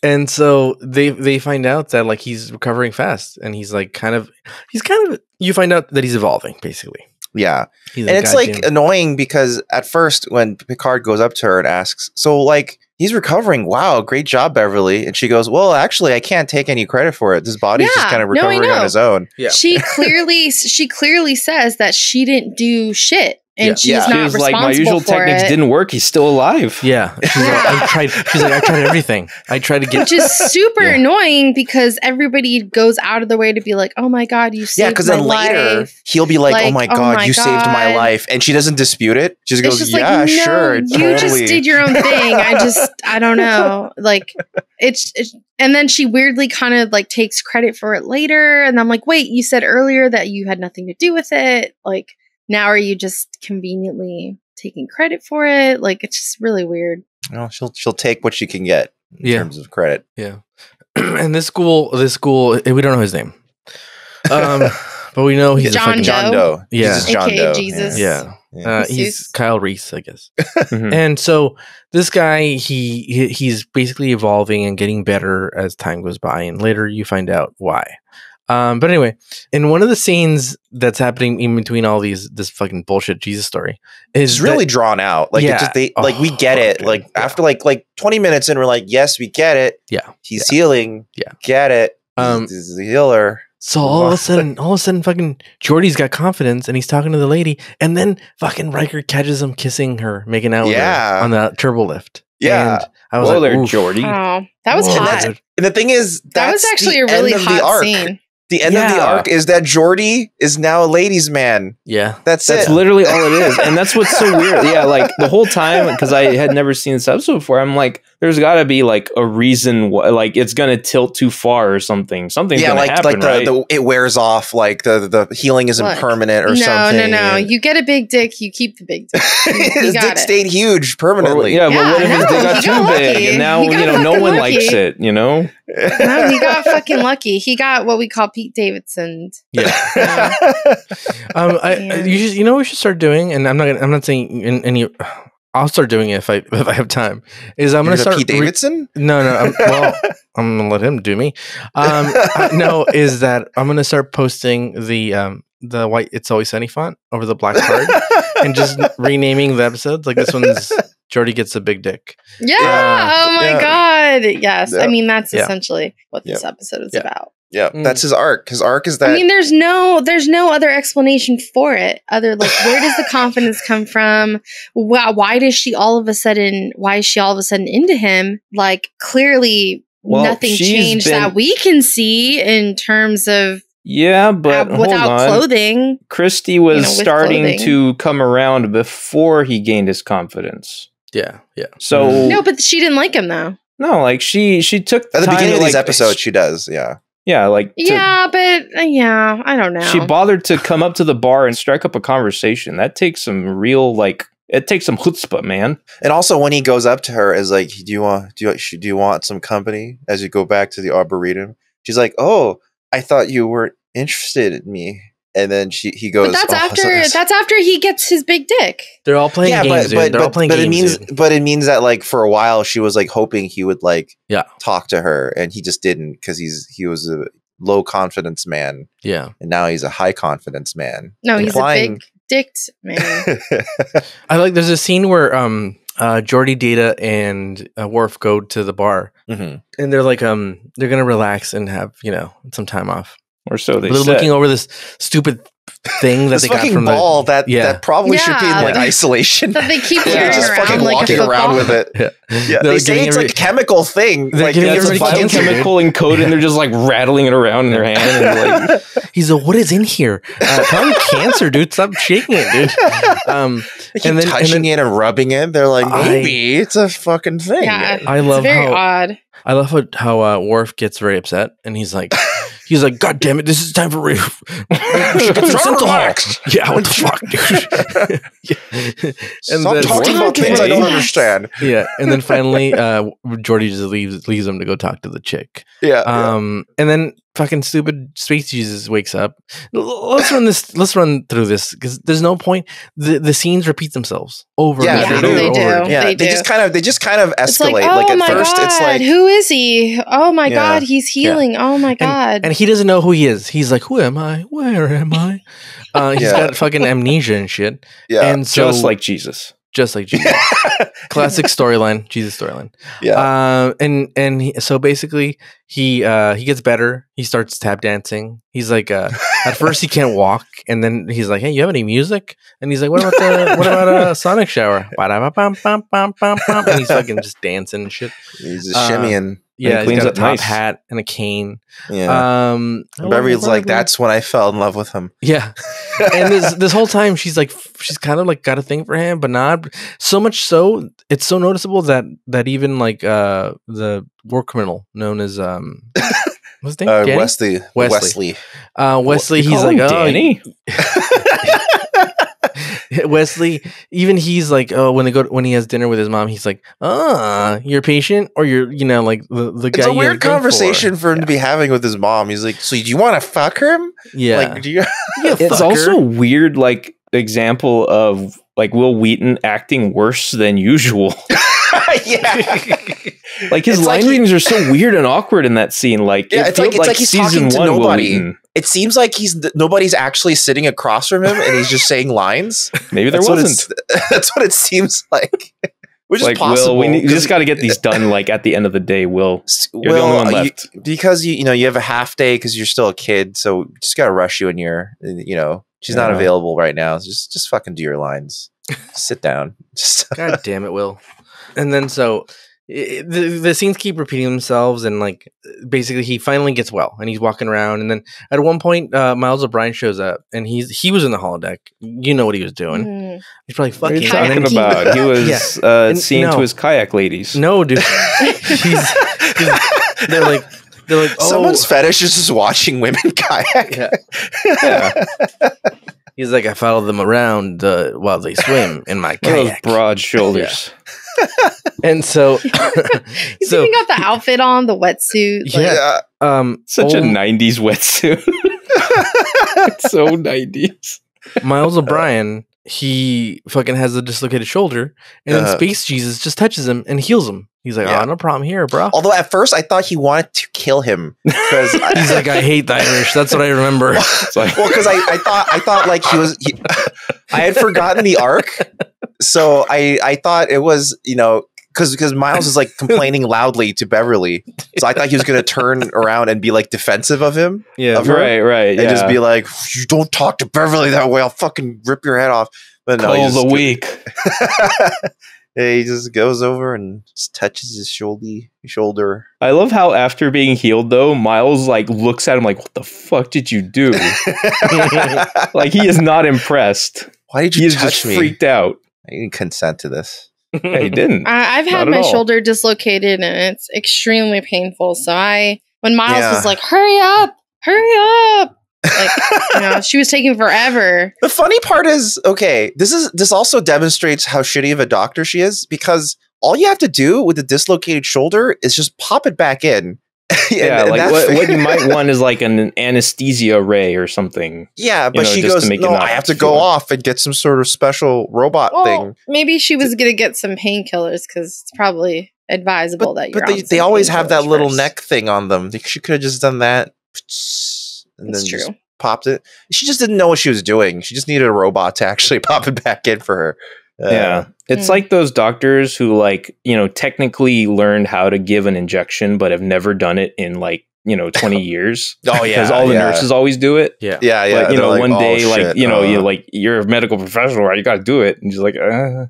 and so they they find out that like he's recovering fast, and he's like kind of he's kind of you find out that he's evolving basically. Yeah, he's and it's like annoying because at first when Picard goes up to her and asks, "So like." He's recovering. Wow, great job, Beverly. And she goes, well, actually, I can't take any credit for it. This body's yeah, just kind of recovering no, on his own. Yeah. She clearly she clearly says that she didn't do shit. And yeah. she's yeah. not she responsible like, my usual for techniques it. didn't work. He's still alive. Yeah. She's, yeah. Like, I tried, she's like, I tried everything. I tried to get... Which is super yeah. annoying because everybody goes out of the way to be like, oh my God, you saved my life. Yeah, because then later, he'll be like, like oh my God, oh my you God. saved my life. And she doesn't dispute it. She just it's goes, just yeah, like, no, sure. You totally. just did your own thing. I just, I don't know. Like, it's... it's and then she weirdly kind of like takes credit for it later. And I'm like, wait, you said earlier that you had nothing to do with it. Like... Now are you just conveniently taking credit for it? Like it's just really weird. Well, she'll she'll take what she can get in yeah. terms of credit. Yeah. And this school, this school, we don't know his name, um, but we know he's John a fucking, Doe. John Doe. Yeah, he's John Doe. Jesus. Yeah, yeah. Uh, he's Kyle Reese, I guess. Mm-hmm. And so this guy, he, he he's basically evolving and getting better as time goes by, and later you find out why. Um, but anyway, in one of the scenes that's happening in between all these, this fucking bullshit Jesus story is it's really that, drawn out. Like, yeah. it just, they, oh, like we get it. Dude. Like yeah. after like, like twenty minutes in, we're like, yes, we get it. Yeah. He's yeah. healing. Yeah. Get it. Um, this is a healer. So all of a sudden, all of a sudden fucking Geordi's got confidence and he's talking to the lady. And then fucking Riker catches him kissing her, making out yeah. with her on the turbo lift. Yeah. And I was Whoa like, there, Geordi. Oh, that was Whoa. hot. And, and the thing is, that's that was actually a really hot scene. The end yeah. of the arc is that Geordi is now a ladies' man. Yeah, that's that's it. literally all it is, and that's what's so weird. Yeah, like the whole time, because I had never seen this episode before. I'm like, there's got to be like a reason, why, like it's gonna tilt too far or something. Something's yeah, gonna like, happen, like the, right? the it wears off, like the the, the healing isn't Look, permanent or no, something. No, no, no. You get a big dick, you keep the big dick. You, you his dick it. stayed huge permanently. Or, yeah, yeah, but what if no, his dick got, got too lucky. big and now you know no one lucky. likes it? You know. No, he got fucking lucky. He got what we call Pete Davidson. Yeah. yeah. Um, I, yeah. You, should, you know what we should start doing, and I'm not. Gonna, I'm not saying any. I'll start doing it if I if I have time. Is I'm going to start Pete Davidson. No, no. I'm, well, I'm going to let him do me. Um, I, no, is that I'm going to start posting the um, the white It's Always Sunny font over the black card and just renaming the episodes. Like this one's Geordi Gets a Big Dick. Yeah. Uh, oh my yeah. god. Yes, yeah. I mean that's yeah. essentially what yeah. this episode is yeah. about. Yeah, mm. that's his arc. His arc is that. I mean, there's no, there's no other explanation for it. Other like, where does the confidence come from? Why, why does she all of a sudden? Why is she all of a sudden into him? Like, clearly well, nothing changed been... that we can see in terms of. Yeah, but uh, without hold on. clothing, Christy was you know, starting clothing. to come around before he gained his confidence. Yeah, yeah. So mm. no, but she didn't like him though. No, like she she took the at the time beginning to, of these like, episodes. She does, yeah, yeah, like to, yeah, but uh, yeah, I don't know. She bothered to come up to the bar and strike up a conversation. That takes some real like it takes some chutzpah, man. And also when he goes up to her as like, do you want do you do you want some company as you go back to the arboretum? She's like, oh, I thought you weren't interested in me. And then she he goes. But that's oh, after so, so. that's after he gets his big dick. They're all playing yeah, games. But, but, They're but, all playing but games. It means, but it means that like for a while she was like hoping he would like yeah. talk to her, and he just didn't because he's he was a low confidence man. Yeah, and now he's a high confidence man. No, Implying he's a big dicked man. I like. There's a scene where um uh Geordi, Data, and uh, Worf go to the bar, mm-hmm. and they're like um they're gonna relax and have you know some time off. Or so they They're said. looking over this stupid thing that this they got fucking from ball the, that yeah. that probably yeah, should be in like, like isolation. That they keep yeah. just around fucking like walking around with it. Yeah, yeah. They like say it's every, like a chemical thing. Like yeah, it's a fucking chemical encoded, yeah. and they're just like rattling it around in their hand. And like, he's like, "What is in here? Uh, probably cancer, dude. Stop shaking it, dude." Um, and then touching and then, it and rubbing it. They're like, "Maybe I, it's a fucking thing." Yeah, I it's love very how, odd. I love how how uh, Worf gets very upset, and he's like. He's like, God damn it, this is time for real. Yeah, what the fuck, dude? yeah. And Stop then, talking about things I don't understand. Yeah, and then finally, uh, Geordi just leaves, leaves him to go talk to the chick. Yeah. Um, yeah. And then fucking stupid space Jesus wakes up. Let's run this. Let's run through this because there's no point. The the scenes repeat themselves over yeah, and over. Yeah, they do. Over. Yeah, they, they do. just kind of they just kind of escalate. Like, oh like at my first, god, it's like, who is he? Oh my yeah. god, he's healing. Yeah. Oh my god, and, and he doesn't know who he is. He's like, who am I? Where am I? Uh, he's yeah. got fucking amnesia and shit. Yeah, and so, just like Jesus. Just like Jesus, classic storyline, Jesus storyline. Yeah, uh, and and he, so basically he uh, he gets better. He starts tap dancing. He's like, uh, at first he can't walk, and then he's like, hey, you have any music? And he's like, what about the what about a Sonic Shower? And he's fucking just dancing and shit. He's a shimmying. Uh, yeah, he cleans he's got a top nice. hat and a cane. Yeah, um, and Beverly's like, that's when I fell in love with him. Yeah, and this this whole time she's like, she's kind of like got a thing for him, but not so much. So it's so noticeable that that even like uh, the war criminal known as um, what's his name? Uh, Wesley. Wesley. Wesley. Uh, Wesley. He's like, oh, Danny. Wesley, even he's like, oh, when they go to, when he has dinner with his mom, he's like, ah, you're patient, or you're, you know, like the, the guy. It's a weird conversation for him yeah. to be having with his mom. He's like, so do you want to fuck him? Yeah, like, do you? Yeah, it's also weird, like example of like Will Wheaton acting worse than usual. yeah, like his line readings like are so weird and awkward in that scene. Like, yeah, it it's like it's like, like he's talking to nobody. It seems like he's nobody's actually sitting across from him, and he's just saying lines. Maybe there that's wasn't. What that's what it seems like. Which like, is possible. Will, we, need, we just got to get these done. Like at the end of the day, Will, you're Will, the only one left you, because you you know you have a half day because you're still a kid, so just gotta rush you in your you know she's yeah. not available right now. So just just fucking do your lines. Sit down. Just God damn it, Will. And then so it, the, the scenes keep repeating themselves, and like basically he finally gets well and he's walking around, and then at one point uh, Miles O'Brien shows up, and he's he was in the holodeck. You know what he was doing. Mm. He's probably fucking what are you talking about. He was yeah. uh, and, seeing no. to his kayak ladies. No, dude. he's, he's, they're like they're like oh. Someone's fetish is just watching women kayak. Yeah. yeah. He's like, I follow them around uh, while they swim in my kayak. Those broad shoulders. Yeah. And so... He's so, even got the outfit on, the wetsuit. Like, yeah. Um, Such old, a nineties wetsuit. It's so nineties. Miles O'Brien, he fucking has a dislocated shoulder, and then uh, Space Jesus just touches him and heals him. He's like, yeah. oh, no problem here, bro. Although at first I thought he wanted to kill him. Because he's like, I hate the Irish. That's what I remember. Well, because I, I thought I thought like he was. He, I had forgotten the arc, so I I thought it was you know because because Miles is like complaining loudly to Beverly, so I thought he was gonna turn around and be like defensive of him. Yeah, of her, right, right, and yeah. just be like, you don't talk to Beverly that way. I'll fucking rip your head off. But no, he's the weak. He just goes over and just touches his shoulder. Shoulder. I love how after being healed, though, Miles like looks at him like, "What the fuck did you do?" Like he is not impressed. Why did you he touch is just me? Freaked out. I didn't consent to this. Yeah, he didn't. I I've had my all. shoulder dislocated, and it's extremely painful. So I, when Miles yeah. was like, "Hurry up! Hurry up!" Like, you know, she was taking forever. The funny part is, okay, this is this also demonstrates how shitty of a doctor she is, because all you have to do with a dislocated shoulder is just pop it back in. and, yeah, and like what, what you might want is like an anesthesia ray or something. Yeah, but you know, she goes, no, I have to go off and get some sort of special robot well, thing. Maybe she was going to get some painkillers, because it's probably advisable but, that you're But they, they always have that little first. neck thing on them. She could have just done that. And then just popped it. She just didn't know what she was doing. She just needed a robot to actually pop it back in for her. Uh, yeah. It's mm. like those doctors who, like, you know, technically learned how to give an injection, but have never done it in, like, you know, twenty years. Oh, yeah. Because all the yeah. nurses always do it. Yeah. Yeah. yeah. But, you They're know, like, one oh, day, shit. like, you know, uh, you're like, you're a medical professional, right? You got to do it. And she's like, uh,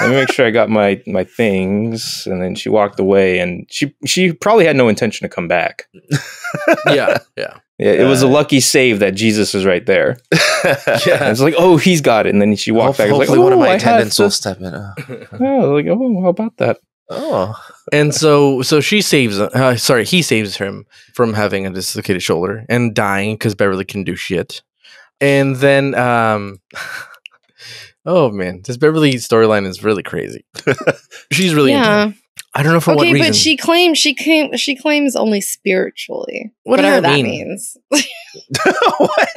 let me make sure I got my, my things. And then she walked away, and she, she probably had no intention to come back. Yeah. Yeah. Yeah, it was a lucky save that Jesus was right there. Yeah, it's like, oh, he's got it, and then she walked hopefully, back. Hopefully, like, oh, one of my I attendants will step in. Oh. Yeah, like, oh, how about that? Oh, and so, so she saves. Uh, sorry, he saves him from having a dislocated shoulder and dying because Beverly can do shit. And then, um, oh man, this Beverly storyline is really crazy. She's really yeah. into it. I don't know for okay, what reason. Okay, but she claims she came, she claims only spiritually. What whatever that mean? means. What?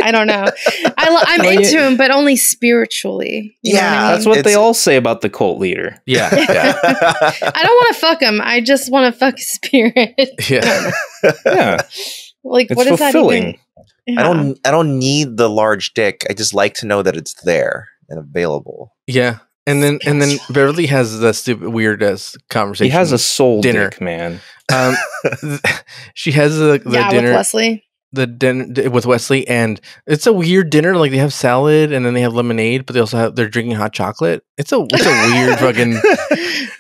I don't know. I I'm like into it, him, but only spiritually. Yeah, know what I mean? That's what it's, they all say about the cult leader. Yeah. yeah. I don't want to fuck him. I just want to fuck his spirit. Yeah. yeah. Like, it's what is fulfilling. that even? Yeah. I don't. I don't need the large dick. I just like to know that it's there and available. Yeah. And then, and then Beverly has the stupid, weirdest conversation. He has a soul dinner, dick, man. Um, she has the, the yeah, dinner with Wesley. The dinner with Wesley, and it's a weird dinner. Like, they have salad, and then they have lemonade, but they also have they're drinking hot chocolate. It's a it's a weird fucking.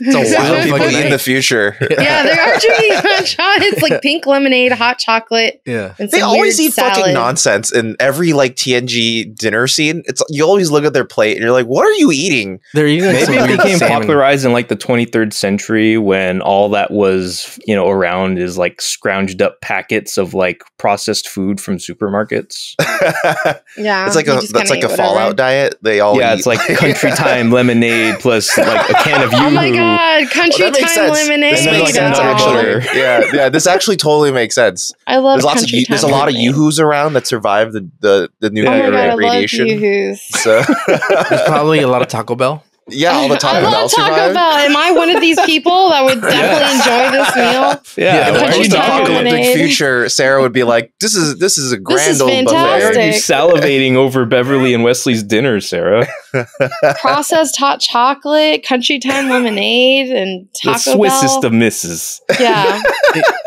It's a wild fucking night. In the future. Yeah, yeah, they are drinking hot chocolate. It's like pink lemonade, hot chocolate. Yeah, they always eat salad. Fucking nonsense in every like T N G dinner scene. It's you always look at their plate and you're like, what are you eating? They're eating. Like, maybe it became popularized in like the twenty-third century when all that was you know around is like scrounged up packets of like processed food from supermarkets. Yeah, it's like a that's like a whatever. Fallout diet. They all yeah, eat. It's like country time lemonade plus like a can of you. Oh my god. God, country oh, time lemonade. This makes sense, actually. Yeah, yeah, this actually totally makes sense. I love there's lots of time there's a lot of yoo-hoos around that survived the the, the nuclear oh radiation. I love yoo-hoos. So there's probably a lot of Taco Bell. Yeah, all the Taco I love Bell Taco survived. Bell. Am I one of these people that would definitely enjoy this meal? Yeah, yeah, country time lemonade. In the future, Sarah would be like, "This is this is a grand this is old fantastic. buffet." You're salivating over Beverly and Wesley's dinner, Sarah. Processed hot chocolate, country time lemonade, and Taco Bell. The Swissest Bell. of misses. Yeah.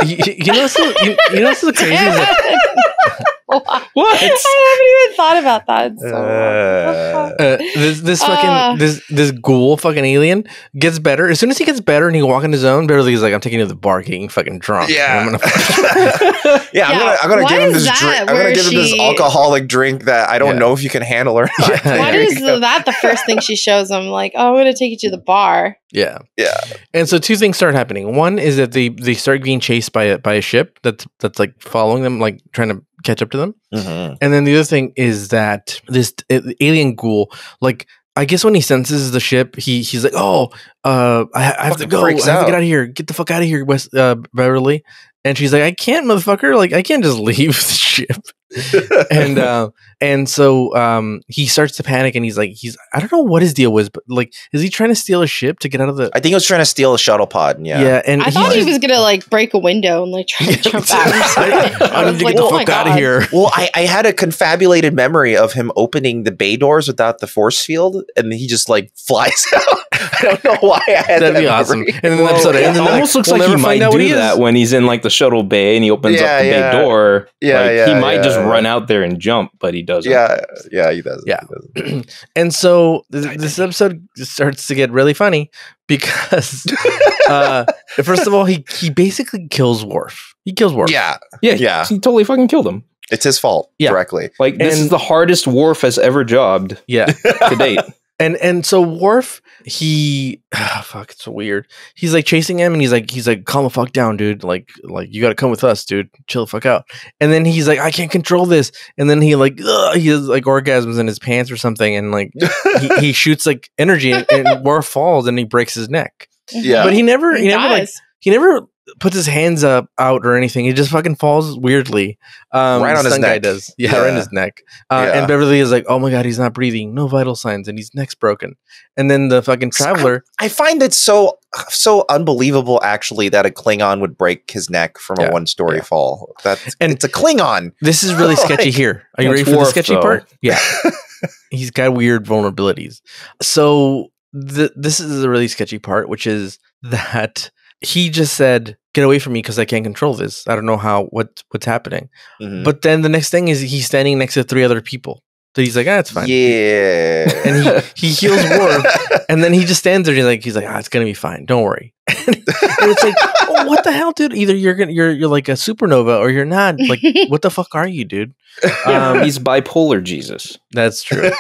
you, you know, so, you, you know, so the crazy. long. What? I haven't even thought about that in so long. Uh, uh, this this fucking uh, this this ghoul fucking alien gets better as soon as he gets better and he can walk on his own. Beverly's like, I'm taking you to the bar, getting fucking drunk. Yeah, I'm gonna yeah, yeah. I'm gonna, I'm gonna give him this drink. I'm gonna give she... him this alcoholic drink that I don't yeah. know if you can handle or not. Yeah. Why is that the first thing she shows him? Like, oh, I'm gonna take you to the bar. Yeah, yeah. And so two things start happening. One is that they they start being chased by a by a ship that's that's like following them, like trying to catch up to them. Mm-hmm. And then the other thing is that this alien ghoul, like, I guess when he senses the ship, he he's like, oh, uh, I, I have to go. I have out. to get out of here. Get the fuck out of here, West uh, Beverly. And she's like, I can't, motherfucker. Like, I can't just leave the ship. and uh, and so um, he starts to panic, and he's like, he's I don't know what his deal was, but like, is he trying to steal a ship to get out of the? I think he was trying to steal a shuttle pod. Yeah, yeah. And I he thought just... he was gonna like break a window and like try to jump out. I need to get the fuck out of here. Well, I, I had a confabulated memory of him opening the bay doors without the force field, and he just like flies out. I don't know why I had That'd that be memory. Awesome. And then well, the episode yeah, ends. It almost looks like, like he might do he that when he's in like the shuttle bay and he opens yeah, up the yeah. bay door. Yeah, like, yeah. He might yeah. just run out there and jump, but he doesn't. Yeah, yeah, he doesn't. Yeah. He doesn't. And so th this episode starts to get really funny because uh, first of all, he he basically kills Worf. He kills Worf. Yeah, yeah, yeah. He, he totally fucking killed him. It's his fault. Yeah. Directly. Like this and, is the hardest Worf has ever jobbed. Yeah, to date. And and so Worf, he oh, fuck, it's weird. He's like chasing him, and he's like, he's like, calm the fuck down, dude. Like, like you gotta come with us, dude. Chill the fuck out. And then he's like, I can't control this. And then he like, ugh, he has like orgasms in his pants or something, and like he, he shoots like energy, and, and Worf falls, and he breaks his neck. Yeah, but he never, he, he never like, he never puts his hands up out or anything. He just fucking falls weirdly. Um, right on his neck. Guy does. Yeah, yeah, right on his neck. Uh, yeah. And Beverly is like, oh my God, he's not breathing. No vital signs. And his neck's broken. And then the fucking traveler. I, I find it so, so unbelievable, actually, that a Klingon would break his neck from yeah, a one-story yeah. fall. That's, and it's a Klingon. This is really oh, sketchy like, here. Are you ready for Worf, the sketchy though. part? Yeah. He's got weird vulnerabilities. So th this is the really sketchy part, which is that he just said, get away from me because I can't control this. I don't know how what what's happening. Mm-hmm. But then the next thing is he's standing next to three other people. So he's like, ah, it's fine. Yeah. And he, he heals Worf. And then he just stands there and he's like, he's like, ah, it's gonna be fine. Don't worry. And it's like, oh, what the hell, dude? Either you're gonna you're you're like a supernova or you're not. Like, what the fuck are you, dude? Um, he's bipolar Jesus. That's true.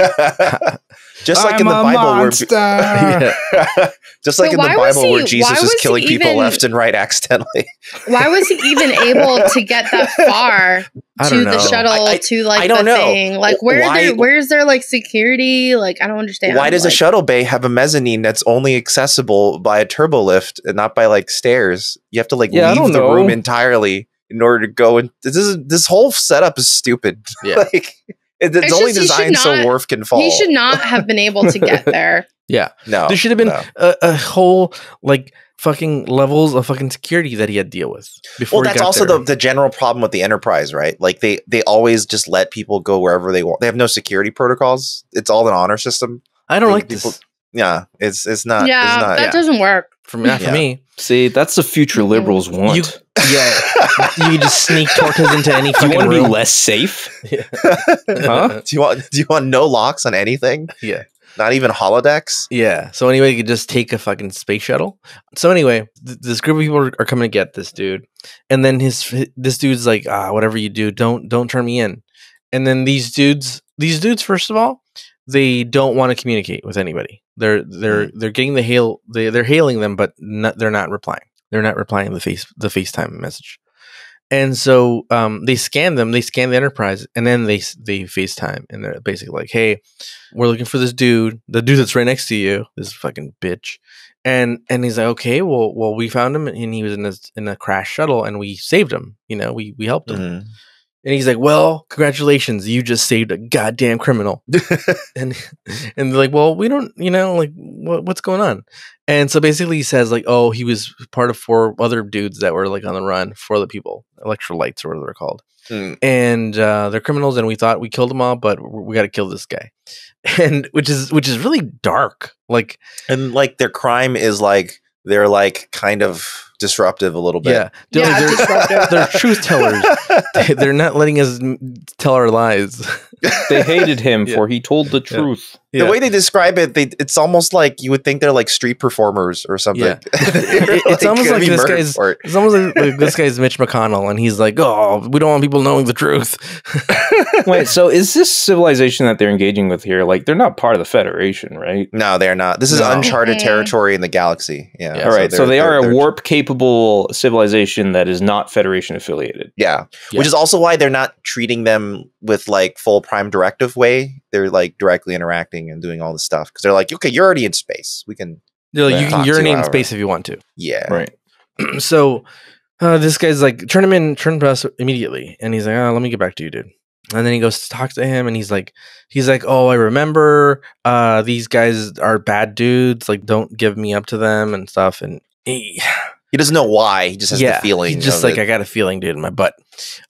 Just like I'm in the Bible where yeah. Just like but in the Bible he, where Jesus is killing even, people left and right accidentally. Why was he even able to get that far to the shuttle I, I, to like I don't the know. thing? Like where why, are there, where is there like security? Like I don't understand. Why does like, a shuttle bay have a mezzanine that's only accessible by a turbo lift and not by like stairs? You have to like yeah, leave the know. room entirely in order to go and this is this whole setup is stupid. Yeah. Like It's, it's only designed not, so Worf can fall. He should not have been able to get there. Yeah. No. There should have been no. a, a whole, like, fucking levels of fucking security that he had to deal with before. Well, that's also the, the general problem with the Enterprise, right? Like, they, they always just let people go wherever they want. They have no security protocols. It's all an honor system. I don't they, like people, this. Yeah. It's, it's not. Yeah, it's not, that yeah. doesn't work. For me, not yeah. for me. See, that's the future liberals want. You, yeah, you just sneak torches into any. Do you want to be less safe? Yeah. Huh? Do you want? Do you want no locks on anything? Yeah. Not even holodecks. Yeah. So anyway, you could just take a fucking space shuttle. So anyway, th this group of people are, are coming to get this dude, and then his, his this dude's like, ah, whatever you do, don't don't turn me in. And then these dudes, these dudes, first of all, they don't want to communicate with anybody. They're they're they're getting the hail. They they're hailing them, but not, they're not replying. They're not replying to the face the FaceTime message. And so um, they scan them. They scan the Enterprise, and then they they FaceTime, and they're basically like, "Hey, we're looking for this dude. The dude that's right next to you. This fucking bitch." And and he's like, "Okay, well, well, we found him, and he was in a in a crash shuttle, and we saved him. You know, we we helped him." Mm-hmm. And he's like, well, congratulations, you just saved a goddamn criminal. and and they're like, well, we don't, you know, like, what, what's going on? And so basically he says, like, oh, he was part of four other dudes that were, like, on the run, four other people, electrolytes or whatever they're called. Mm. And uh, they're criminals, and we thought we killed them all, but we got to kill this guy. And which is, which is really dark. Like, and, like, their crime is, like, they're, like, kind of disruptive a little bit. Yeah, they're, yeah, they're, they're truth tellers. They, they're not letting us tell our lies. They hated him yeah. for he told the truth. Yeah. Yeah. The way they describe it, they, it's almost like you would think they're like street performers or something. Yeah. It's like, almost like this guy's. It. It's almost like, like this guy's Mitch McConnell, and he's like, "Oh, we don't want people knowing the truth." Wait, so is this civilization that they're engaging with here? Like, they're not part of the Federation, right? No, they are not. This is no. uncharted territory in the galaxy. Yeah. yeah All right, so, so they are a warp-capable civilization that is not Federation affiliated. Yeah. yeah, which is also why they're not treating them with like full prime directive way. They're like directly interacting and doing all this stuff because they're like, okay, you're already in space. We can. They're like, you can urinate in space if you want to. Yeah. Right. So uh, this guy's like, turn him in, turn to us immediately, and he's like, oh, let me get back to you, dude. And then he goes to talk to him, and he's like, he's like, oh, I remember uh, these guys are bad dudes. Like, don't give me up to them and stuff. And he, he doesn't know why. He just has yeah, the feeling. He's just you know, like, that, I got a feeling, dude, in my butt.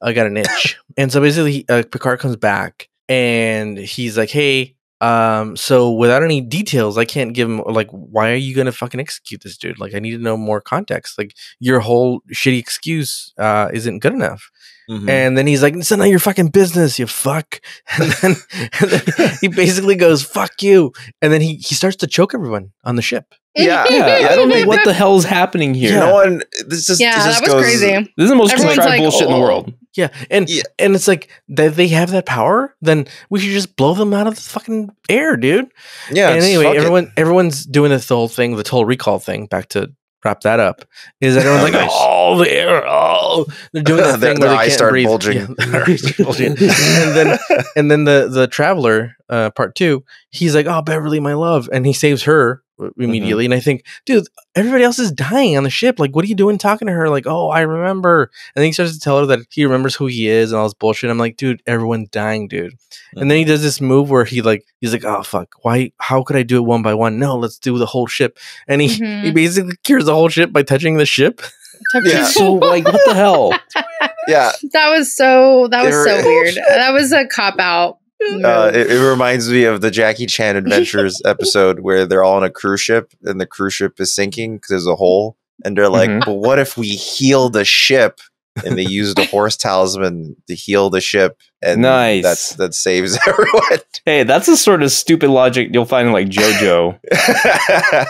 I got an itch. And so basically, uh, Picard comes back, and he's like, hey, um, so without any details, I can't give him, like, why are you going to fucking execute this dude? Like, I need to know more context. Like, your whole shitty excuse uh, isn't good enough. Mm-hmm. And then he's like, it's none of your fucking business, you fuck. And then, and then he basically goes, fuck you. And then he, he starts to choke everyone on the ship. Yeah. yeah. I don't know what the hell is happening here. Yeah. No one, this just, yeah, this just that was goes, crazy. This is the most contrived like, bullshit oh. in the world. Yeah. And yeah. and it's like, that they have that power, then we should just blow them out of the fucking air, dude. Yeah. And anyway, everyone it. everyone's doing this whole thing, the total recall thing, back to wrap that up. Is everyone's oh, like, nice. oh, they're all oh. they're doing that thing their, where their they eyes can't start breathe. Bulging. Yeah, their eyes start bulging. And then, and then the the traveler, uh, part two, he's like, oh, Beverly, my love, and he saves her immediately. Mm-hmm. And I think, dude, everybody else is dying on the ship. Like, what are you doing talking to her? Like, oh, I remember. And then he starts to tell her that he remembers who he is and all this bullshit. I'm like, dude, everyone's dying, dude. Mm-hmm. And then he does this move where he like, he's like, oh fuck, why? How could I do it one by one? No, let's do the whole ship. And he mm-hmm. he basically cures the whole ship by touching the ship. Yeah. So like, what the hell? Yeah, that was so that was so weird. That was a cop out. Uh, it, it reminds me of the Jackie Chan Adventures episode where they're all on a cruise ship and the cruise ship is sinking because there's a hole. And they're like, mm-hmm. but what if we heal the ship? And they used a horse talisman to heal the ship. And nice. That's, that saves everyone. Hey, that's the sort of stupid logic you'll find in like JoJo.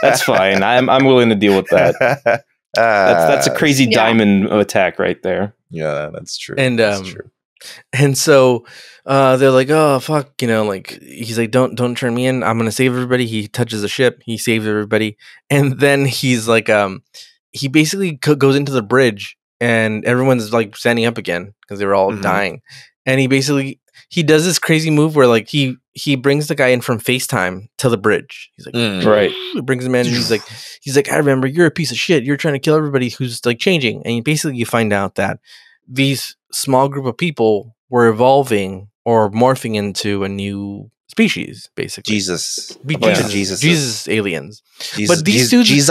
That's fine. I'm, I'm willing to deal with that. Uh, that's, that's a crazy yeah. diamond attack right there. Yeah, that's true. And, um, that's true. And so uh, they're like, oh, fuck, you know, like, he's like, don't don't turn me in. I'm going to save everybody. He touches the ship. He saves everybody. And then he's like, um, he basically co goes into the bridge and everyone's like standing up again because they were all mm-hmm. dying. And he basically, he does this crazy move where like he he brings the guy in from FaceTime to the bridge. He's like, mm, right. He brings him in. And he's like, he's like, I remember you're a piece of shit. You're trying to kill everybody who's like changing. And you basically you find out that these small group of people were evolving or morphing into a new species, basically. Jesus, Be yeah. Jesus, Jesus, Jesus aliens. Jesus, but these dudes, Jesus,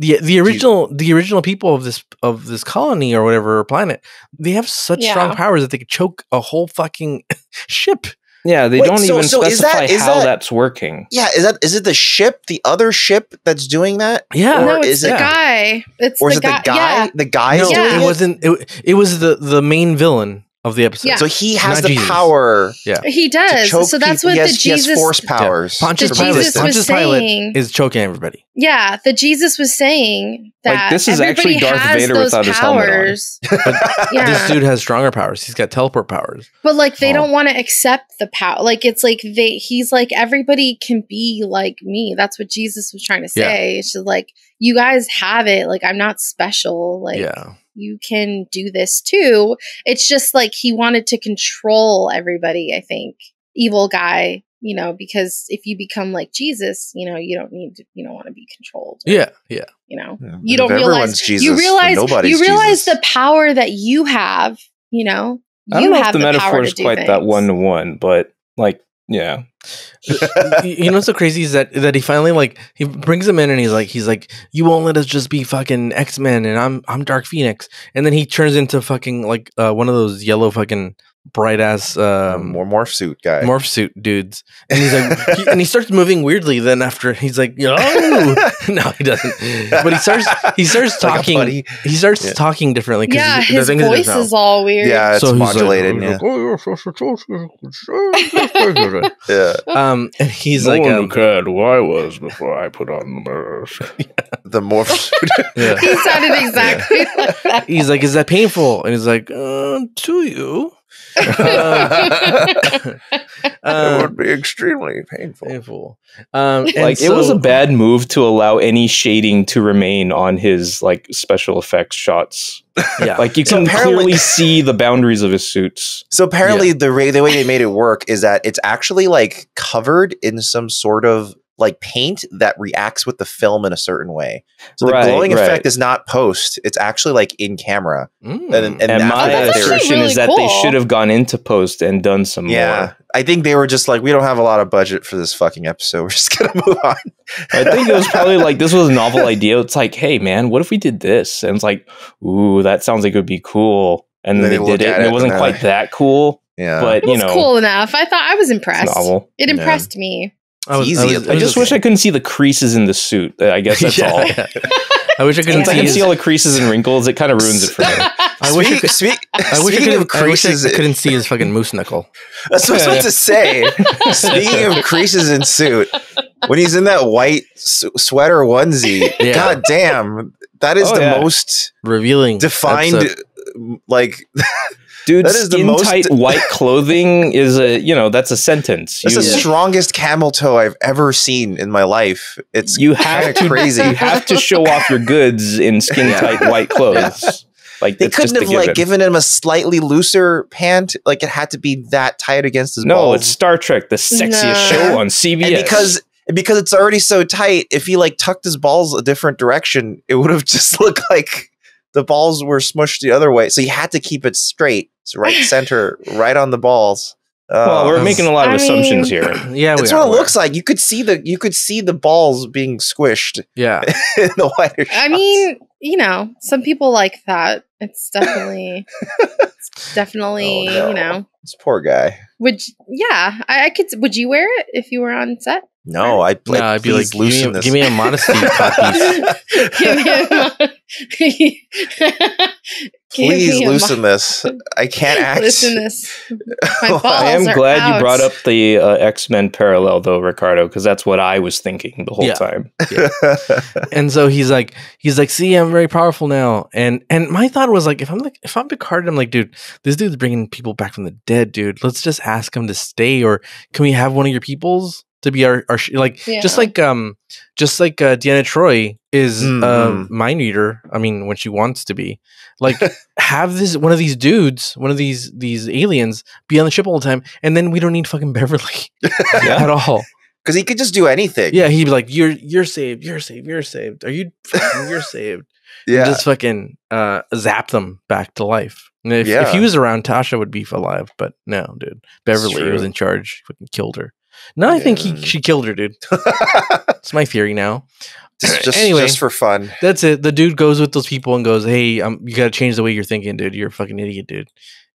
the the original, Jesus. the original people of this of this colony or whatever or planet, they have such yeah. strong powers that they could choke a whole fucking ship. Yeah, they Wait, don't so, even so specify is that, is how that, that's working. Yeah, is that is it the ship, the other ship that's doing that? Yeah, or no, it's is the it, guy. It's or the is it the guy? Yeah. The guy no, is doing it. It wasn't. It, it was the the main villain of the episode. Yeah. So he has Not the Jesus. power. Yeah, he does. So that's people. what he has, the Jesus he has force powers. Yeah. Pontius Pilate. Pontius Pilate is choking everybody. Yeah, the Jesus was saying that like, this is actually Darth Vader without his helmet on. But yeah. This dude has stronger powers. He's got teleport powers. But like they oh. don't want to accept the power. Like it's like they. He's like everybody can be like me. That's what Jesus was trying to say. Yeah. She's like, you guys have it. Like I'm not special. Like yeah. you can do this too. It's just like he wanted to control everybody. I think evil guy. You know, because if you become like Jesus, you know, you don't need to, you don't want to be controlled. Yeah, yeah. You know, yeah. you don't realize, Jesus, you realize, you realize Jesus. the power that you have, you know, you I don't know have if the, the metaphor is quite things. that one to one, but like, yeah. You know what's so crazy is that that he finally like he brings him in and he's like he's like you won't let us just be fucking X-Men and I'm I'm Dark Phoenix, and then he turns into fucking like uh, one of those yellow fucking bright ass um more morph suit guy morph suit dudes, and he's like he, and he starts moving weirdly. Then after he's like, oh no, he doesn't, but he starts he starts talking like he starts yeah. talking differently because yeah, his voice is all weird. Yeah, it's so modulated. Like, yeah. yeah um and he's no like one um, cared who I was before I put on the yeah. the morph suit. yeah. He sounded exactly yeah. like that. He's like, is that painful? And he's like, uh, to you uh, uh, it would be extremely painful. Painful. Um, like so, it was a bad move to allow any shading to remain on his like special effects shots. Yeah, like you can so clearly see the boundaries of his suits. So apparently, yeah. the, the way they made it work is that it's actually like covered in some sort of like paint that reacts with the film in a certain way. So the right, glowing right. effect is not post. It's actually like in camera. Mm. And, and, and my assertion really is that cool. they should have gone into post and done some yeah. more. Yeah. I think they were just like, we don't have a lot of budget for this fucking episode. We're just going to move on. I think it was probably like, this was a novel idea. It's like, hey man, what if we did this? And it's like, ooh, that sounds like it would be cool. And, and then, then they did it and it wasn't quite that cool. Yeah. But it was you know, cool enough. I thought I was impressed. It impressed yeah. me. I, was, I, was, I, was I just okay. wish I couldn't see the creases in the suit. I guess that's yeah, all. Yeah. I wish I couldn't see, I see all the creases and wrinkles. It kind of ruins it for me. I sweet, wish I could, sweet, I wish I, could, of creases, I wish I couldn't see his fucking moose knuckle. That's what I was about to say. Speaking of creases in suit, when he's in that white s sweater onesie, yeah. god damn, that is oh, the yeah. most revealing, defined, episode. Like. Dude, that is skin the most tight white clothing is a, you know, that's a sentence. It's the strongest camel toe I've ever seen in my life. It's you have to, crazy. You have to show off your goods in skin tight white clothes. Like they couldn't have like given him a slightly looser pant. Like it had to be that tight against his. No, balls. It's Star Trek, the sexiest no. show on C B S. And because. Because it's already so tight. If he like tucked his balls a different direction, it would have just looked like. The balls were smushed the other way, so you had to keep it straight. It's right center, right on the balls. Uh, well, we're making a lot of I assumptions mean, here. Yeah, that's what it looks like. You could see the you could see the balls being squished. Yeah, in the wider shots. I mean, you know, some people like that. It's definitely, it's definitely, oh, no. you know, this poor guy. Would you, yeah, I, I could. Would you wear it if you were on set? No, I like, no, I'd be like, loosen give, me, give me a modesty piece. Give me a modesty. Please me loosen a mo this. I can't act. Loosen this. My balls I am are glad out. You brought up the uh, X-Men parallel, though, Ricardo, because that's what I was thinking the whole yeah. time. Yeah. And so he's like, he's like, see, I'm very powerful now. And and my thought was like, if I'm like, if I'm Picard, I'm like, dude, this dude's bringing people back from the dead, dude. Let's just ask him to stay, or can we have one of your peoples? To be our, our sh like yeah. just like um just like uh, Deanna Troi is a mm. uh, mind reader. I mean, when she wants to be, like, have this one of these dudes, one of these these aliens, be on the ship all the time, and then we don't need fucking Beverly yeah. at all. Because he could just do anything. Yeah, he'd be like, "You're you're saved. You're saved. You're saved. Are you? Fucking, you're saved." Yeah, and just fucking uh, zap them back to life. And if, yeah. if he was around, Tasha would be alive. But no, dude, Beverly was in charge. Fucking killed her. No, I yeah. think he, she killed her, dude. It's my theory now. Just, anyway, just for fun. That's it. The dude goes with those people and goes, hey, um, you got to change the way you're thinking, dude. You're a fucking idiot, dude.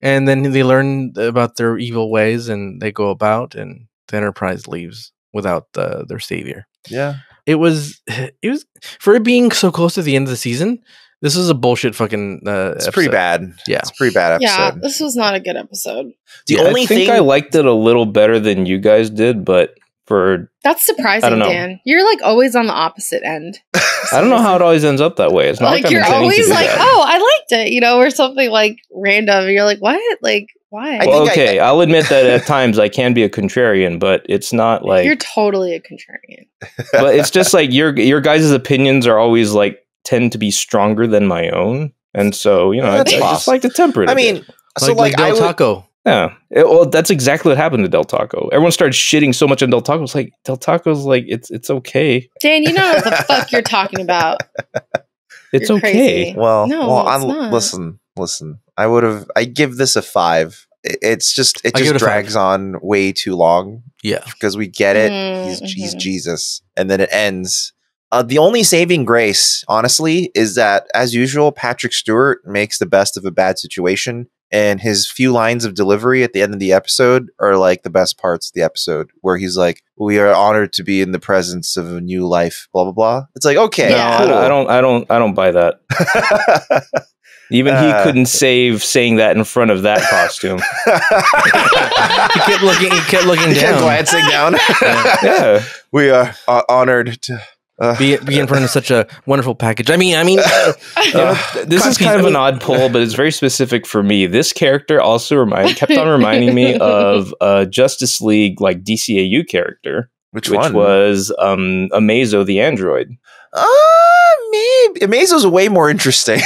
And then they learn about their evil ways and they go about and the Enterprise leaves without uh, their savior. Yeah. It was, it was, for it being so close to the end of the season, this was a bullshit fucking uh, It's episode. Pretty bad. Yeah. It's a pretty bad episode. Yeah, this was not a good episode. The yeah, only I think thing I liked it a little better than you guys did, but for... That's surprising, I don't know. Dan. You're like always on the opposite end. I don't know how it always ends up that way. It's not like, like you're always like, that. Oh, I liked it, you know, or something like random. You're like, what? Like, why? Well, okay, I, I, I'll admit that at times I can be a contrarian, but it's not like... You're totally a contrarian. But it's just like your, your guys' opinions are always like, tend to be stronger than my own, and so you know I, I just like to temper it. I mean, bit. So like, like, like Del I would, Taco, yeah. It, well, that's exactly what happened to Del Taco. Everyone started shitting so much on Del Taco. It's like Del Taco's like it's it's okay. Dan, you know what the fuck you're talking about. It's you're okay. Crazy. Well, no, well, it's not. listen, listen. I would have. I give this a five. It, it's just it just drags on way too long. Yeah, because we get it. Mm, he's, mm -hmm. he's Jesus, and then it ends. Uh, the only saving grace, honestly, is that, as usual, Patrick Stewart makes the best of a bad situation And his few lines of delivery at the end of the episode are like the best parts of the episode, where he's like, "We are honored to be in the presence of a new life." Blah blah blah. It's like, okay, yeah. cool. I don't, I don't, I don't buy that. Even uh, he couldn't save saying that in front of that costume. He kept looking, he kept looking he down, kept glancing down. yeah. yeah, we are uh, honored to. Uh, be, be in front of such a wonderful package. I mean, I mean, uh, you know, this is kind of an odd poll, but it's very specific for me. This character also remind, kept on reminding me of a Justice League, like D C A U character, which, which one? was um, Amazo the android. Oh, uh, maybe Amazo's way more interesting.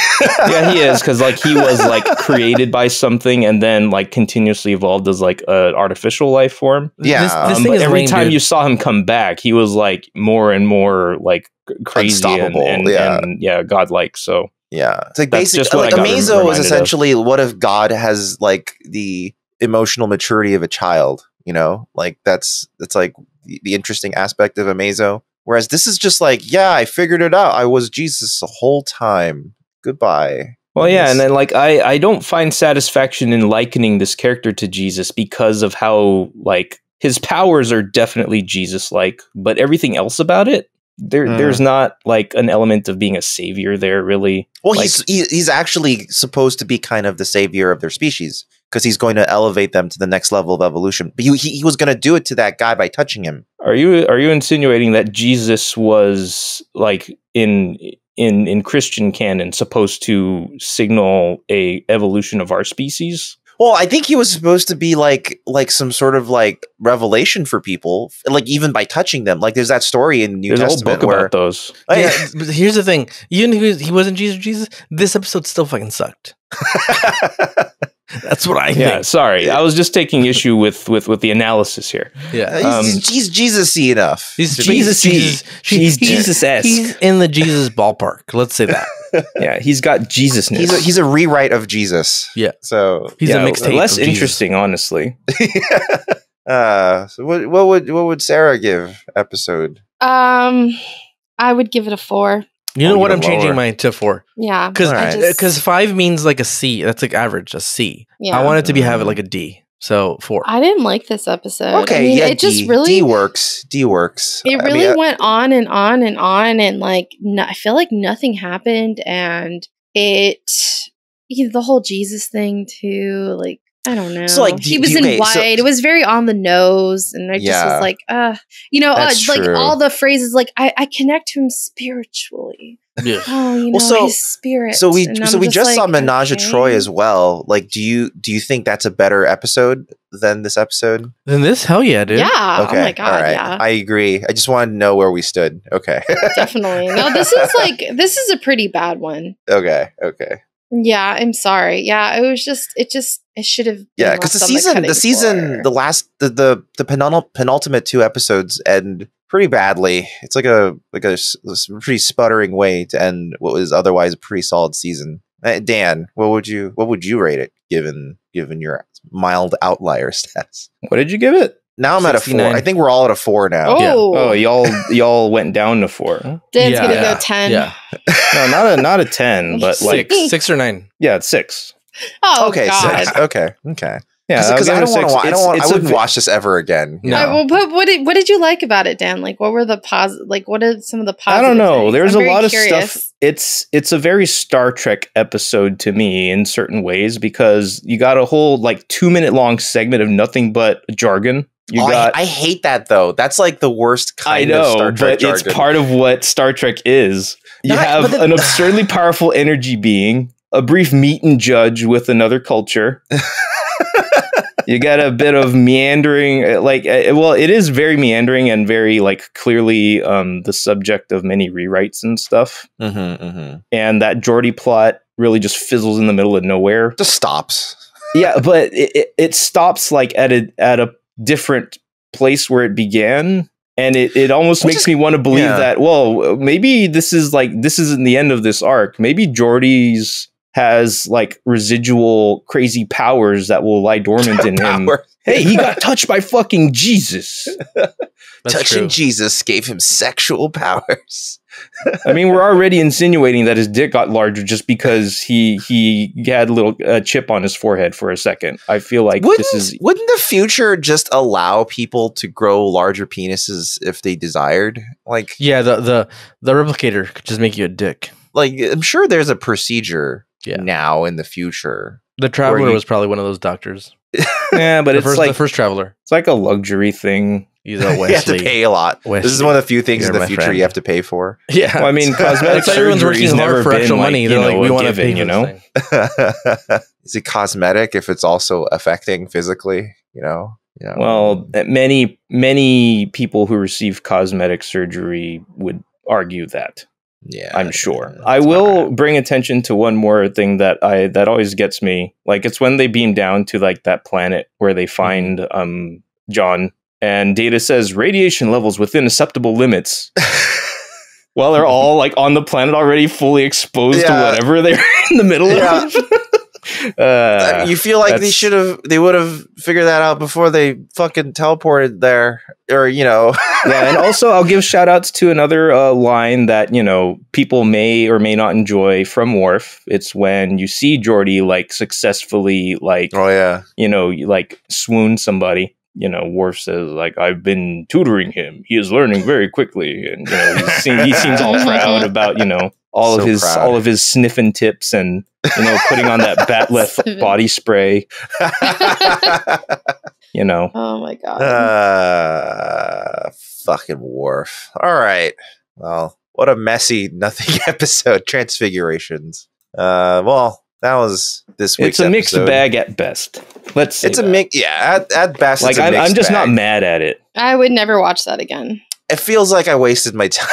Yeah, he is, because like he was like created by something and then like continuously evolved as like an artificial life form. Yeah, this, this um, thing is every lame, time dude. you saw him come back, he was like more and more like crazy and, and, yeah. and yeah, godlike. So yeah, it's like basically like, Amazo is essentially of. what if God has like the emotional maturity of a child? You know, like that's that's like the, the interesting aspect of Amazo. Whereas this is just like, yeah, I figured it out. I was Jesus the whole time. Goodbye. Well, yeah, yes. and then like I, I don't find satisfaction in likening this character to Jesus because of how like his powers are definitely Jesus-like, but everything else about it, there mm. there's not like an element of being a savior there, really. Well, like, he's he, he's actually supposed to be kind of the savior of their species because he's going to elevate them to the next level of evolution. But you, he he was going to do it to that guy by touching him. Are you are you insinuating that Jesus was like in in in Christian canon supposed to signal a evolution of our species? Well, I think he was supposed to be like like some sort of like revelation for people, like even by touching them. Like there's that story in New Testament. There's a whole book where, about those. Oh, yeah, but here's the thing: even if he wasn't Jesus, Jesus, this episode still fucking sucked. That's what I yeah, think. Sorry, I was just taking issue with with with the analysis here. Yeah, um, he's, he's Jesus-y enough. He's Jesus-y. He's, he's Jesus-esque. He's in the Jesus ballpark. Let's say that. Yeah, he's got Jesus-ness. He's a, he's a rewrite of Jesus. Yeah, so he's yeah, a mixtape. Less of interesting, Jesus. honestly. yeah. uh, so what what would what would Sarah give episode? Um, I would give it a four. You know what? I'm lower. changing mine to four. Yeah, because because right. five means like a C. That's like average, a C. Yeah. I want it to be have it like a D. So four. I didn't like this episode. Okay, I mean, yeah, it D, just really D works. D works. It really I mean, I, went on and on and on, and like no, I feel like nothing happened, and it the whole Jesus thing too. Like I don't know. So like he was in white. So, it was very on the nose, and I yeah, just was like, uh you know, uh, like true. all the phrases. Like I, I connect to him spiritually. Yeah. Oh, you know, well, so, his spirit. So we, so we just, just like, saw Menage okay. a Troy as well. Like, do you do you think that's a better episode than this episode? Than this? Hell yeah, dude. Yeah. Okay. Oh my god. All right. Yeah. I agree. I just wanted to know where we stood. Okay. Definitely. No, this is like this is a pretty bad one. Okay. Okay. Yeah, I'm sorry. Yeah, it was just it just it should have. Yeah, because the season, the season, the last, the the the penult penultimate two episodes end pretty badly. It's like a like a, a pretty sputtering way to end what was otherwise a pretty solid season. Uh, Dan, what would you what would you rate it given given your mild outlier stats? What did you give it? Now I'm sixty-nine. At a four. I think we're all at a four now. Oh, yeah. oh y'all, y'all went down to four. Dan's yeah. gonna yeah. go ten. Yeah. No, not a not a ten, but like six, six or nine. Yeah, it's six. Oh, okay, God. six. Okay, okay. Yeah, because I don't want to. I don't want. I wouldn't watch this ever again. No. Right, well, but what did what did you like about it, Dan? Like, what were the pos? Like, what are some of the positive? I don't know. Things? There's I'm a lot of curious. stuff. It's it's a very Star Trek episode to me in certain ways because you got a whole like two minute long segment of nothing but jargon. You oh, got, I, I hate that though. That's like the worst kind I know, of Star Trek. But jargon. It's part of what Star Trek is. You Not, have the, an absurdly powerful energy being, a brief meet and judge with another culture. You got a bit of meandering, like well, it is very meandering and very like clearly um, the subject of many rewrites and stuff. Mm-hmm, mm-hmm. And that Geordi plot really just fizzles in the middle of nowhere. Just stops. Yeah, but it, it, it stops like at a at a different place where it began, and it, it almost Which makes is, me want to believe yeah. that well maybe this is like this isn't the end of this arc. Maybe Geordi's has like residual crazy powers that will lie dormant in him. Hey, he got touched by fucking Jesus. Touching true. Jesus gave him sexual powers. I mean, we're already insinuating that his dick got larger just because he he had a little uh, chip on his forehead for a second. I feel like wouldn't, this is wouldn't the future just allow people to grow larger penises if they desired? Like, yeah, the the the replicator could just make you a dick. Like, I'm sure there's a procedure yeah. now in the future. The Traveler you, was probably one of those doctors. Yeah, but the it's first, like the first Traveler. It's like a luxury thing. He's a Wesley. You have to pay a lot. Wesley, this is one of the few things in the future friend. you have to pay for. Yeah, well, I mean, cosmetic surgery's working never for extra money. Like, They're like, know, we want to pay, you know. Is it cosmetic if it's also affecting physically? You know. You know? Well, many many people who receive cosmetic surgery would argue that. Yeah, I'm sure. Yeah, I will right. bring attention to one more thing that I that always gets me. Like, it's when they beam down to like that planet where they find mm-hmm. um John, and Data says radiation levels within acceptable limits. Well, they're all like on the planet already, fully exposed yeah. to whatever they're in the middle yeah. of. Uh, you feel like they should have, they would have figured that out before they fucking teleported there, or you know. Yeah, and also I'll give shout outs to another uh, line that you know people may or may not enjoy from Worf. It's when you see Geordi like successfully, like oh yeah, you know, like swoon somebody. You know, Worf says, like, I've been tutoring him. He is learning very quickly. And, you know, he seems, he seems all proud about, you know, all so of his, proud. all of his sniffing tips and, you know, putting on that Batleth body spray, you know. Oh, my God. Uh, fucking Worf. All right. Well, what a messy nothing episode. Transfigurations. Uh, well. That was this week's It's a mixed episode. bag at best. Let's see. It's that. a mix. Yeah, at, at best. Like, it's a I'm, mixed I'm just bag. not mad at it. I would never watch that again. It feels like I wasted my time.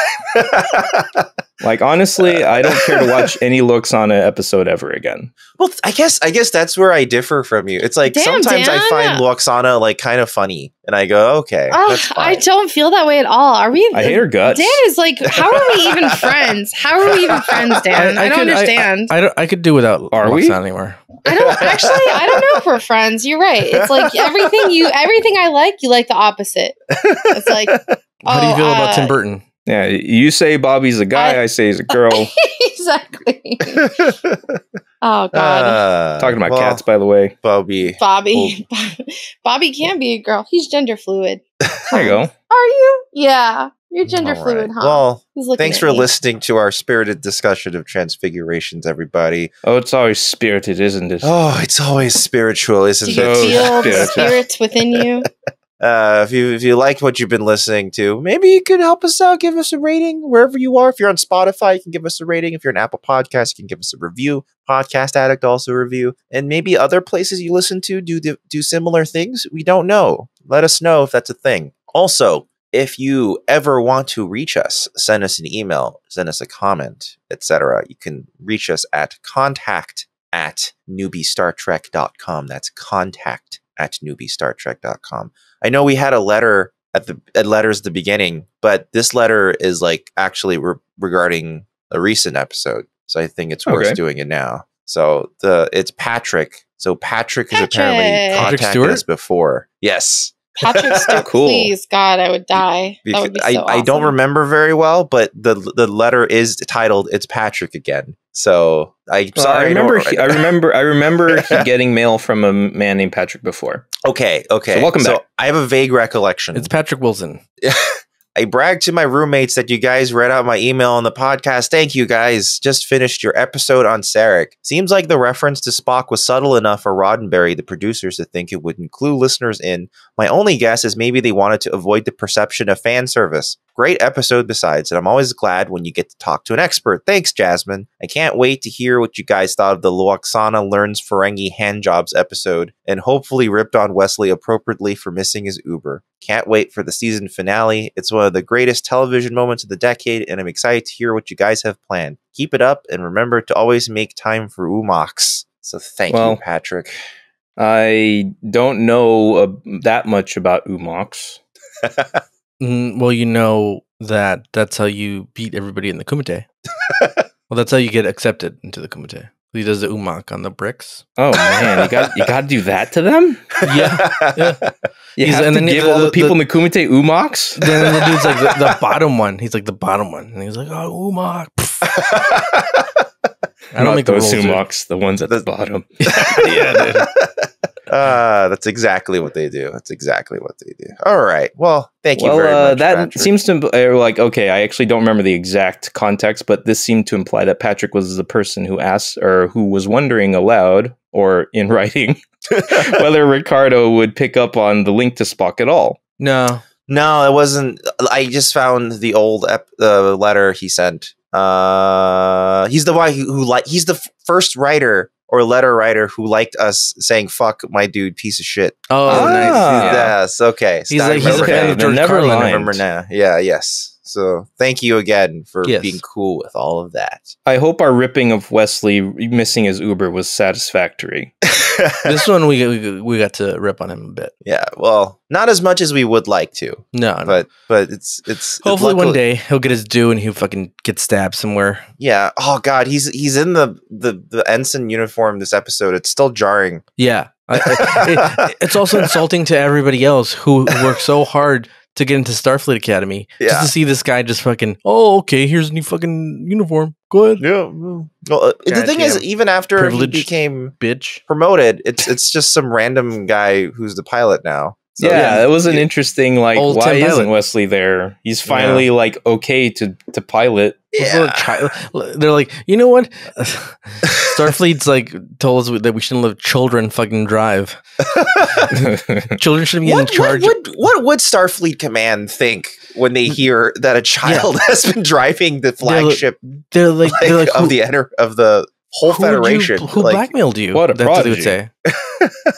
Like, honestly, I don't care to watch any Luxana episode ever again. Well, I guess I guess that's where I differ from you. It's like Damn, sometimes Dan. I find Luxana like kind of funny, and I go, okay. Oh, that's fine. I don't feel that way at all. Are we? I hate her guts. Dan is like, how are we even friends? How are we even friends, Dan? I, I, I don't could, understand. I, I, I, don't, I could do without are Luxana we? anymore. I don't actually. I don't know if we're friends. You're right. It's like everything you, everything I like, you like the opposite. It's like, how oh, do you feel uh, about Tim Burton? Yeah, you say Bobby's a guy, I, I say he's a girl. Exactly. Oh, God. Uh, Talking about well, cats, by the way. Bobby. Bobby. Oh. Bobby can be a girl. He's gender fluid. There you go. Are you? Yeah. You're gender right. fluid, huh? Well, thanks for me. listening to our spirited discussion of Transfigurations, everybody. Oh, it's always spirited, isn't it? Oh, it's always spiritual, isn't it? Do you feel the spirits within you? Uh, if you if you liked what you've been listening to, maybe you could help us out. Give us a rating wherever you are. If you're on Spotify, you can give us a rating. If you're an Apple Podcast, you can give us a review. Podcast Addict also review, and maybe other places you listen to do do similar things. We don't know. Let us know if that's a thing. Also, if you ever want to reach us, send us an email, send us a comment, et cetera. You can reach us at contact at newbie star trek dot com. That's contact at newbie star trek dot com. I know we had a letter at the at letters at the beginning, but this letter is like actually re regarding a recent episode, so I think it's worth okay. doing it now. So the it's Patrick. So Patrick, Patrick. has apparently contacted us before. Yes, Patrick Stewart. Cool. Please, God, I would die. Because that would be so I, awesome. I don't remember very well, but the the letter is titled "It's Patrick Again." So I'm well, sorry. I remember, he, I remember. I remember getting mail from a man named Patrick before. Okay. Okay. So welcome so back. I have a vague recollection. It's Patrick Wilson. I bragged to my roommates that you guys read out my email on the podcast. Thank you guys. Just finished your episode on Sarek. Seems like the reference to Spock was subtle enough for Roddenberry, the producers, to think it would include listeners in. My only guess is maybe they wanted to avoid the perception of fan service. Great episode besides, and I'm always glad when you get to talk to an expert. Thanks, Jasmine. I can't wait to hear what you guys thought of the Luxana Learns Ferengi Handjobs episode, and hopefully ripped on Wesley appropriately for missing his Uber. Can't wait for the season finale. It's one of the greatest television moments of the decade, and I'm excited to hear what you guys have planned. Keep it up, and remember to always make time for Umox. So thank well, you, Patrick. I don't know uh, that much about Umox. Mm, well, you know that that's how you beat everybody in the Kumite. Well, that's how you get accepted into the Kumite. He does the ummak on the bricks. Oh man, you got you got to do that to them. Yeah, yeah. You have and to then give the, all the people the, in the Kumite umaks. Then the dude's like the, the bottom one. He's like the bottom one, and he's like, "Oh, umak." I don't make those umaks. The ones at the, the bottom. Yeah, dude. Uh, that's exactly what they do. That's exactly what they do. All right. Well, thank you well, very uh, much. That Patrick. seems to uh, like okay. I actually don't remember the exact context, but this seemed to imply that Patrick was the person who asked or who was wondering aloud or in writing whether Ricardo would pick up on the link to Spock at all. No, no, it wasn't. I just found the old ep uh, letter he sent. Uh, he's the guy who, who like he's the f first writer or letter writer who liked us saying "fuck my dude, piece of shit." Oh, oh nice. Yeah. Yes, okay. He's like he's okay. Never remember now. Yeah, yes. So thank you again for yes. being cool with all of that. I hope our ripping of Wesley missing his Uber was satisfactory. This one we we got to rip on him a bit. Yeah, well, not as much as we would like to. No, no. but but it's it's hopefully luckily, one day he'll get his due and he'll fucking get stabbed somewhere. Yeah. Oh God, he's he's in the the the ensign uniform this episode. It's still jarring. Yeah, I, I, it, it's also insulting to everybody else who worked so hard to get into Starfleet Academy, yeah. just to see this guy just fucking, oh, okay, here's a new fucking uniform. Go ahead. Yeah. Well, uh, the thing is, even after he became bitch promoted, it's it's just some random guy who's the pilot now. So, yeah, yeah, it was an interesting like, why isn't Wesley there? He's finally yeah. like okay to to pilot. Yeah. They're like, you know what? Starfleet's like told us that we shouldn't let children fucking drive. Children shouldn't be what, in charge. What, what, what would Starfleet Command think when they hear that a child yeah. has been driving the flagship? They're like, they're like, like, they're like of who, the enter of the whole who Federation. You, who like, blackmailed you? What a prodigy. That's what they would say.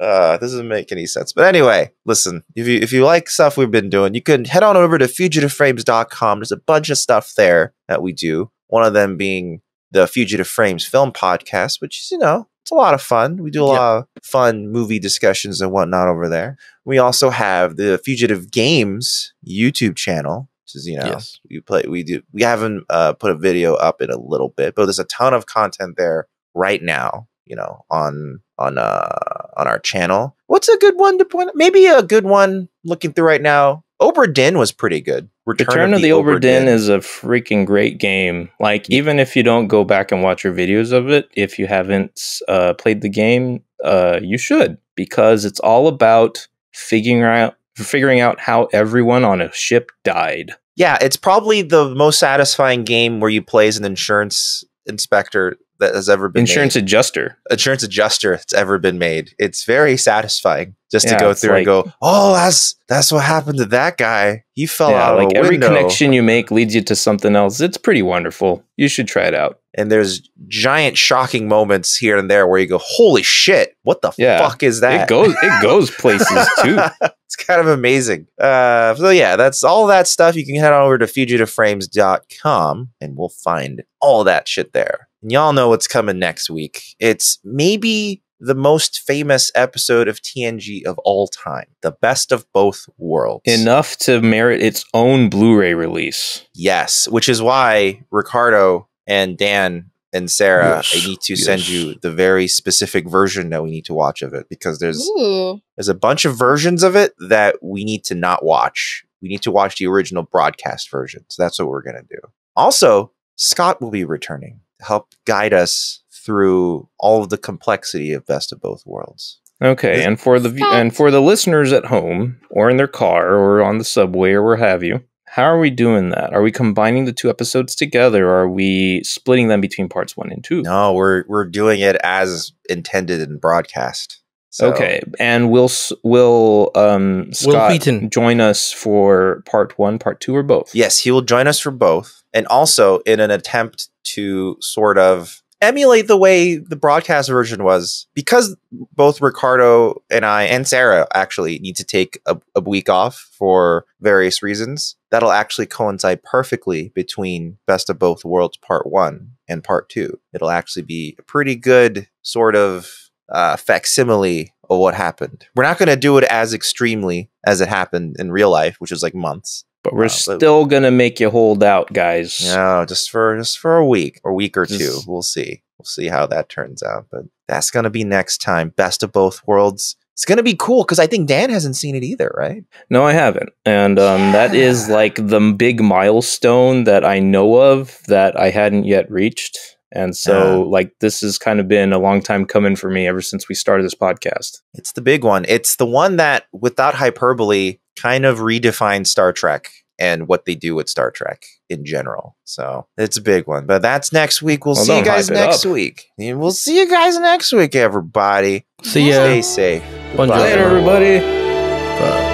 Uh, this doesn't make any sense. But anyway, listen, if you if you like stuff we've been doing, you can head on over to fugitive frames dot com. There's a bunch of stuff there that we do. One of them being the Fugitive Frames film podcast, which is, you know, it's a lot of fun. We do a yeah. lot of fun movie discussions and whatnot over there. We also have the Fugitive Games YouTube channel, which is, you know, yes. we play we do we haven't uh put a video up in a little bit, but there's a ton of content there right now, you know, on on uh on our channel. What's a good one to point out? Maybe a good one looking through right now. Obra Dinn was pretty good. Return, Return of, of the Obra Dinn is a freaking great game. Like, yeah. even if you don't go back and watch your videos of it, if you haven't uh, played the game, uh, you should, because it's all about figuring out figuring out how everyone on a ship died. Yeah, it's probably the most satisfying game where you play as an insurance inspector that has ever been insurance made. adjuster insurance adjuster that's ever been made. It's very satisfying just yeah, to go through like, and go, oh, that's that's what happened to that guy, he fell yeah, out like of a every window. Connection you make leads you to something else. It's pretty wonderful. You should try it out. And there's giant shocking moments here and there where you go, holy shit, what the yeah, fuck is that? It goes it goes places too. It's kind of amazing. Uh, so yeah, that's all that stuff. You can head on over to fugitive frames dot com and we'll find all that shit there. And y'all know what's coming next week. It's maybe the most famous episode of T N G of all time. The best of both worlds. Enough to merit its own Blu-ray release. Yes, which is why Ricardo and Dan and Sarah, yes, I need to yes. send you the very specific version that we need to watch of it, because there's Ooh. there's a bunch of versions of it that we need to not watch. We need to watch the original broadcast version. So that's what we're going to do. Also, Scott will be returning to help guide us through all of the complexity of Best of Both Worlds. Okay, and for the and for the listeners at home or in their car or on the subway or where have you, how are we doing that? Are we combining the two episodes together, or are we splitting them between parts one and two? No, we're we're doing it as intended in broadcast. So. Okay, and will will um, Scott will join us for part one, part two, or both? Yes, he will join us for both, and also in an attempt to sort of emulate the way the broadcast version was, because both Ricardo and I and Sarah actually need to take a, a week off for various reasons. That'll actually coincide perfectly between Best of Both Worlds Part One and Part Two. It'll actually be a pretty good sort of uh facsimile of what happened. We're not going to do it as extremely as it happened in real life, which was like months, but we're uh, still but gonna make you hold out, guys. No, just for just for a week or week or just, two. We'll see. we'll see how that turns out. But that's going to be next time. Best of Both Worlds. It's going to be cool because I think Dan hasn't seen it either, right? No, I haven't. And um, yeah. that is like the big milestone that I know of that I hadn't yet reached. And so yeah. like this has kind of been a long time coming for me ever since we started this podcast. It's the big one. It's the one that, without hyperbole, kind of redefines Star Trek and what they do with Star Trek in general. So it's a big one. But that's next week. We'll, well see you guys next up. week. And we'll see you guys next week, everybody. See ya. Stay safe. Later, everybody. Bye.